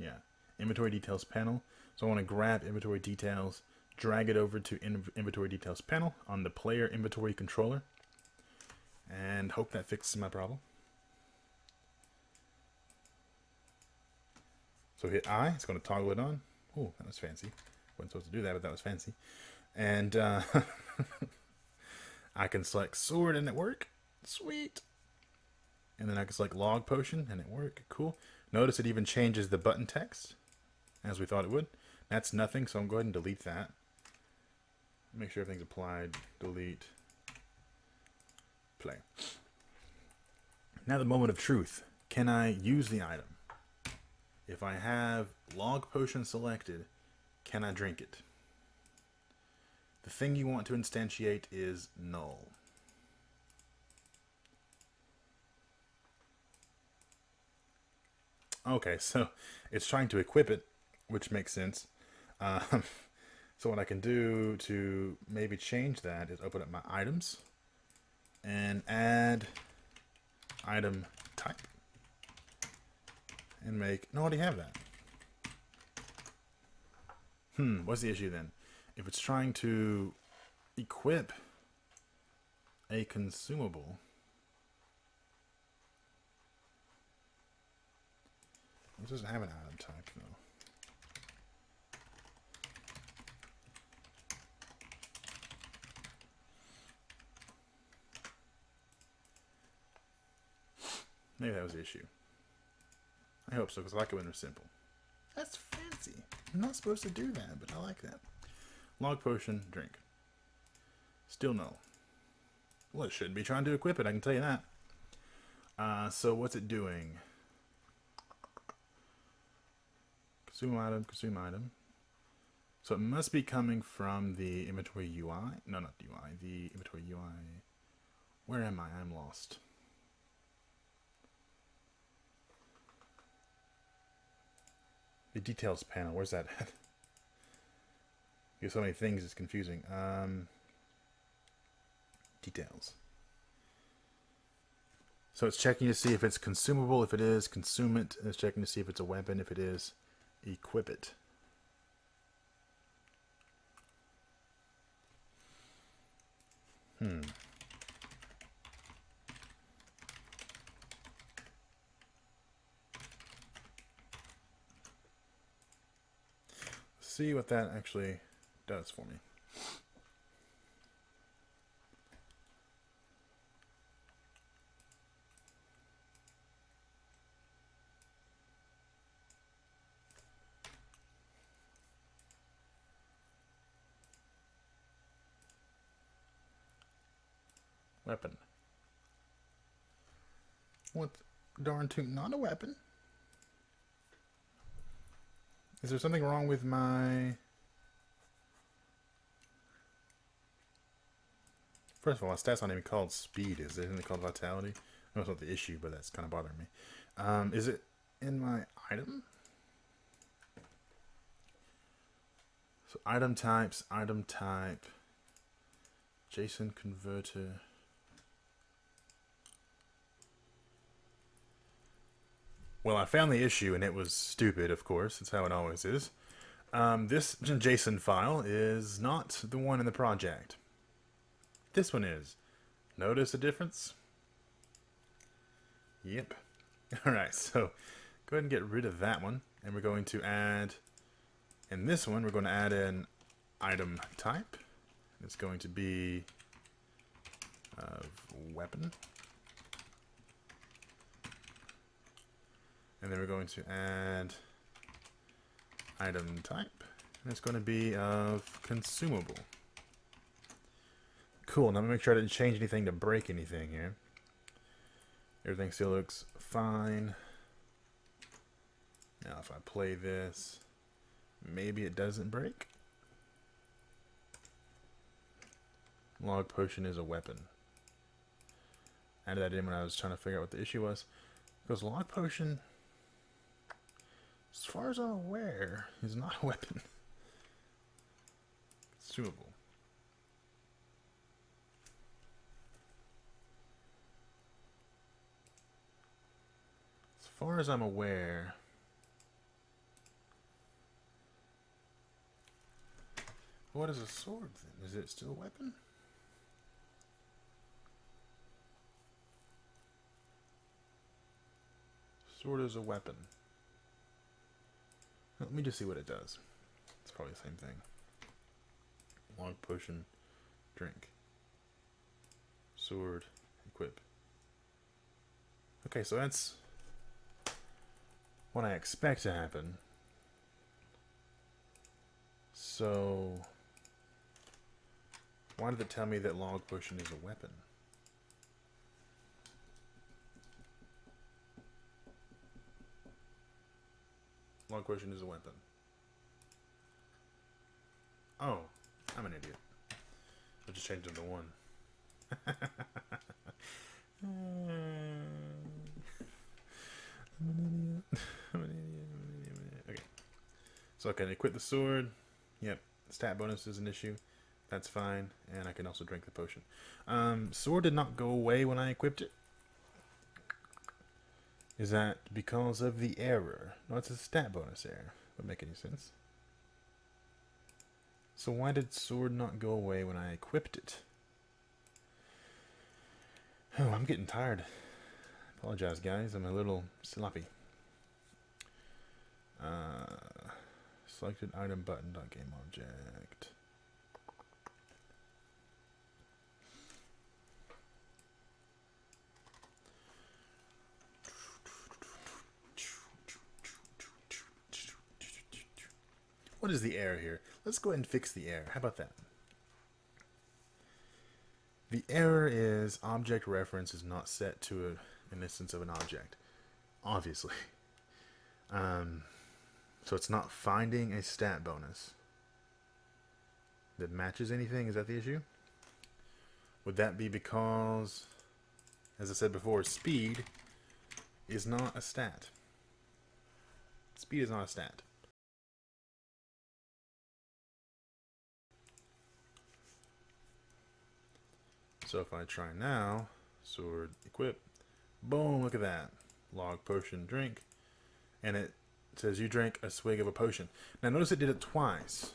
Yeah, inventory details panel. So I want to grab inventory details, drag it over to inv inventory details panel on the player inventory controller, and hope that fixes my problem. So hit I, it's going to toggle it on. Oh, that was fancy. Wasn't supposed to do that, but that was fancy. And uh, I can select sword and it work. Sweet. And then I can select log potion and it work. Cool. Notice it even changes the button text, as we thought it would. That's nothing, so I'm going to delete that. Make sure everything's applied. Delete. Play. Now the moment of truth. Can I use the item? If I have log potion selected, can I drink it? The thing you want to instantiate is null. Okay, so it's trying to equip it, which makes sense. Um, so what I can do to maybe change that is open up my items and add item type and make, no, I already have that. Hmm, what's the issue then? If it's trying to equip a consumable, this doesn't have an item type, though. Maybe that was the issue. I hope so, because I like it when they're simple. That's fancy. I'm not supposed to do that, but I like that. Log potion, drink. Still null. Well, it shouldn't be trying to equip it, I can tell you that. Uh, so what's it doing? Consume item, consume item. So it must be coming from the inventory U I. No, not the U I. The inventory U I. Where am I? I'm lost. The details panel, where's that at? You have so many things, it's confusing. Um, details. So it's checking to see if it's consumable. If it is, consume it. It's checking to see if it's a weapon. If it is, equip it. Hmm. Let's see what that actually does for me. Weapon. What darn tune? Not a weapon. Is there something wrong with my... First of all, my stats aren't even called speed. Is it? Isn't it called vitality? I know it's not the issue, but that's kind of bothering me. Um, is it in my item? So item types, item type, JSON converter. Well, I found the issue, and it was stupid, of course. It's how it always is. Um, this JSON file is not the one in the project. This one is. Notice a difference? Yep. Alright, so go ahead and get rid of that one. And we're going to add, in this one, we're going to add an item type. It's going to be uh, weapon. And then we're going to add item type, and it's going to be of consumable. Cool, now I'm going to make sure I didn't change anything to break anything here. Everything still looks fine. Now if I play this, maybe it doesn't break. Log potion is a weapon. Added that in when I was trying to figure out what the issue was. Because log potion... as far as I'm aware, is not a weapon. Consumable. As far as I'm aware, what is a sword then? Is it still a weapon? Sword is a weapon. Let me just see what it does. It's probably the same thing. Log potion, drink. Sword, equip. Okay, so that's what I expect to happen. So, why did it tell me that log potion is a weapon? Log potion is a weapon. Oh, I'm an idiot. I just changed it to one. I'm an idiot. I'm an idiot. I'm an idiot. I'm an idiot. Okay. So I can equip the sword. Yep. Stat bonus is an issue. That's fine. And I can also drink the potion. Um, sword did not go away when I equipped it. Is that because of the error? No, it's a stat bonus error. Wouldn't make any sense. So why did sword not go away when I equipped it? Oh, I'm getting tired. Apologize, guys. I'm a little sloppy. Uh, selected item button. Dot game object. What is the error here? Let's go ahead and fix the error. How about that? The error is object reference is not set to a, an instance of an object, obviously. Um, so it's not finding a stat bonus that matches anything. Is that the issue? Would that be because, as I said before, speed is not a stat? Speed is not a stat. So if I try now, sword equip, boom, look at that. Log potion drink. And it says you drank a swig of a potion. Now notice it did it twice.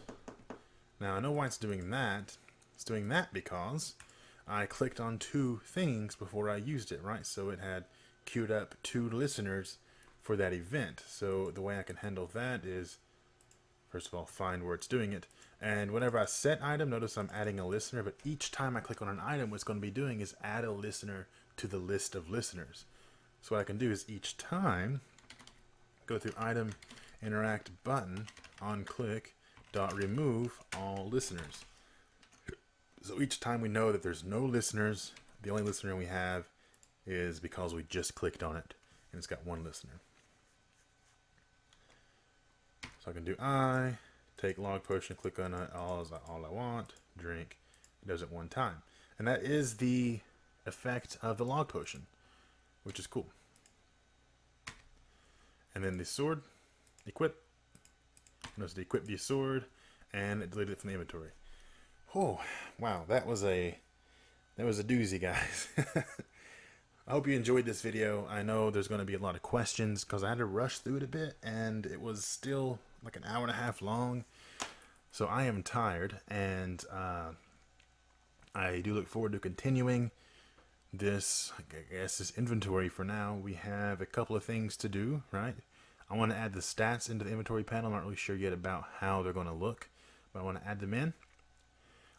Now I know why it's doing that. It's doing that because I clicked on two things before I used it, right? So it had queued up two listeners for that event. So the way I can handle that is, first of all, find where it's doing it. And whenever I set item, notice I'm adding a listener, but each time I click on an item, what's going to be doing is add a listener to the list of listeners. So what I can do is each time, go through item interact button on click dot remove all listeners. So each time we know that there's no listeners, the only listener we have is because we just clicked on it and it's got one listener. So I can do I, take log potion, click on it, all, all I want, drink, it does it one time. And that is the effect of the log potion, which is cool. And then the sword, equip. Notice to equip the sword, and it deleted it from the inventory. Oh, wow, that was a that was a doozy, guys. I hope you enjoyed this video. I know there's going to be a lot of questions because I had to rush through it a bit, and it was still like an hour and a half long. So I am tired, and uh, I do look forward to continuing this, I guess, this inventory. For now, we have a couple of things to do, right? I want to add the stats into the inventory panel. I'm not really sure yet about how they're going to look, but I want to add them in.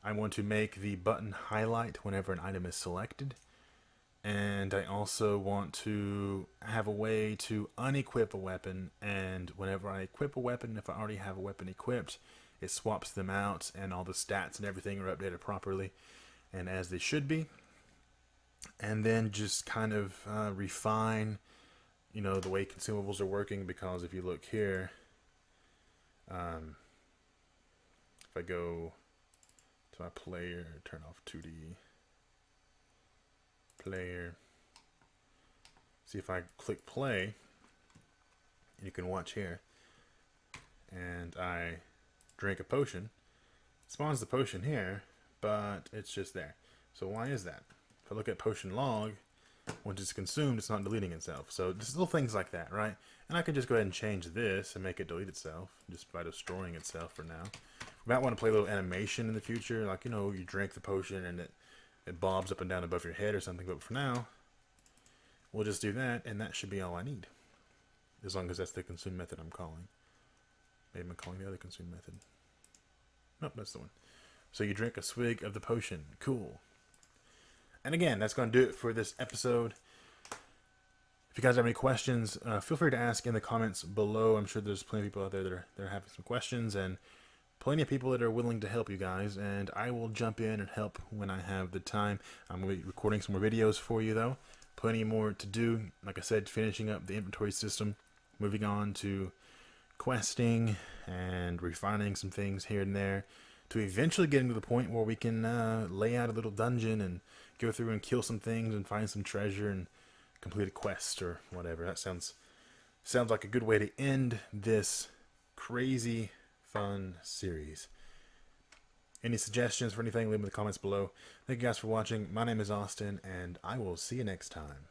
I want to make the button highlight whenever an item is selected. And I also want to have a way to unequip a weapon. And whenever I equip a weapon, if I already have a weapon equipped, it swaps them out and all the stats and everything are updated properly and as they should be. And then just kind of uh, refine, you know, the way consumables are working, because if you look here, um, if I go to my player, turn off two D, player, see if I click play, you can watch here, and I drink a potion, it spawns the potion here, but it's just there. So why is that? If I look at potion log, once it's consumed, it's not deleting itself. So just little things like that, right? And I can just go ahead and change this and make it delete itself just by destroying itself for now. We might want to play a little animation in the future, like, you know, you drink the potion and it, it bobs up and down above your head or something. But for now, we'll just do that, and that should be all I need. As long as that's the consume method I'm calling. Maybe I'm calling the other consume method. Nope, that's the one. So you drink a swig of the potion. Cool. And again, that's going to do it for this episode. If you guys have any questions, uh, feel free to ask in the comments below. I'm sure there's plenty of people out there that are, that are having some questions, and plenty of people that are willing to help you guys. And I will jump in and help when I have the time. I'm going to be recording some more videos for you, though. Plenty more to do. Like I said, finishing up the inventory system, moving on to questing and refining some things here and there, to eventually getting to the point where we can uh, lay out a little dungeon and go through and kill some things and find some treasure and complete a quest or whatever. That sounds sounds like a good way to end this crazy fun series. Any suggestions for anything, leave them in the comments below. Thank you guys for watching. My name is Austin, and I will see you next time.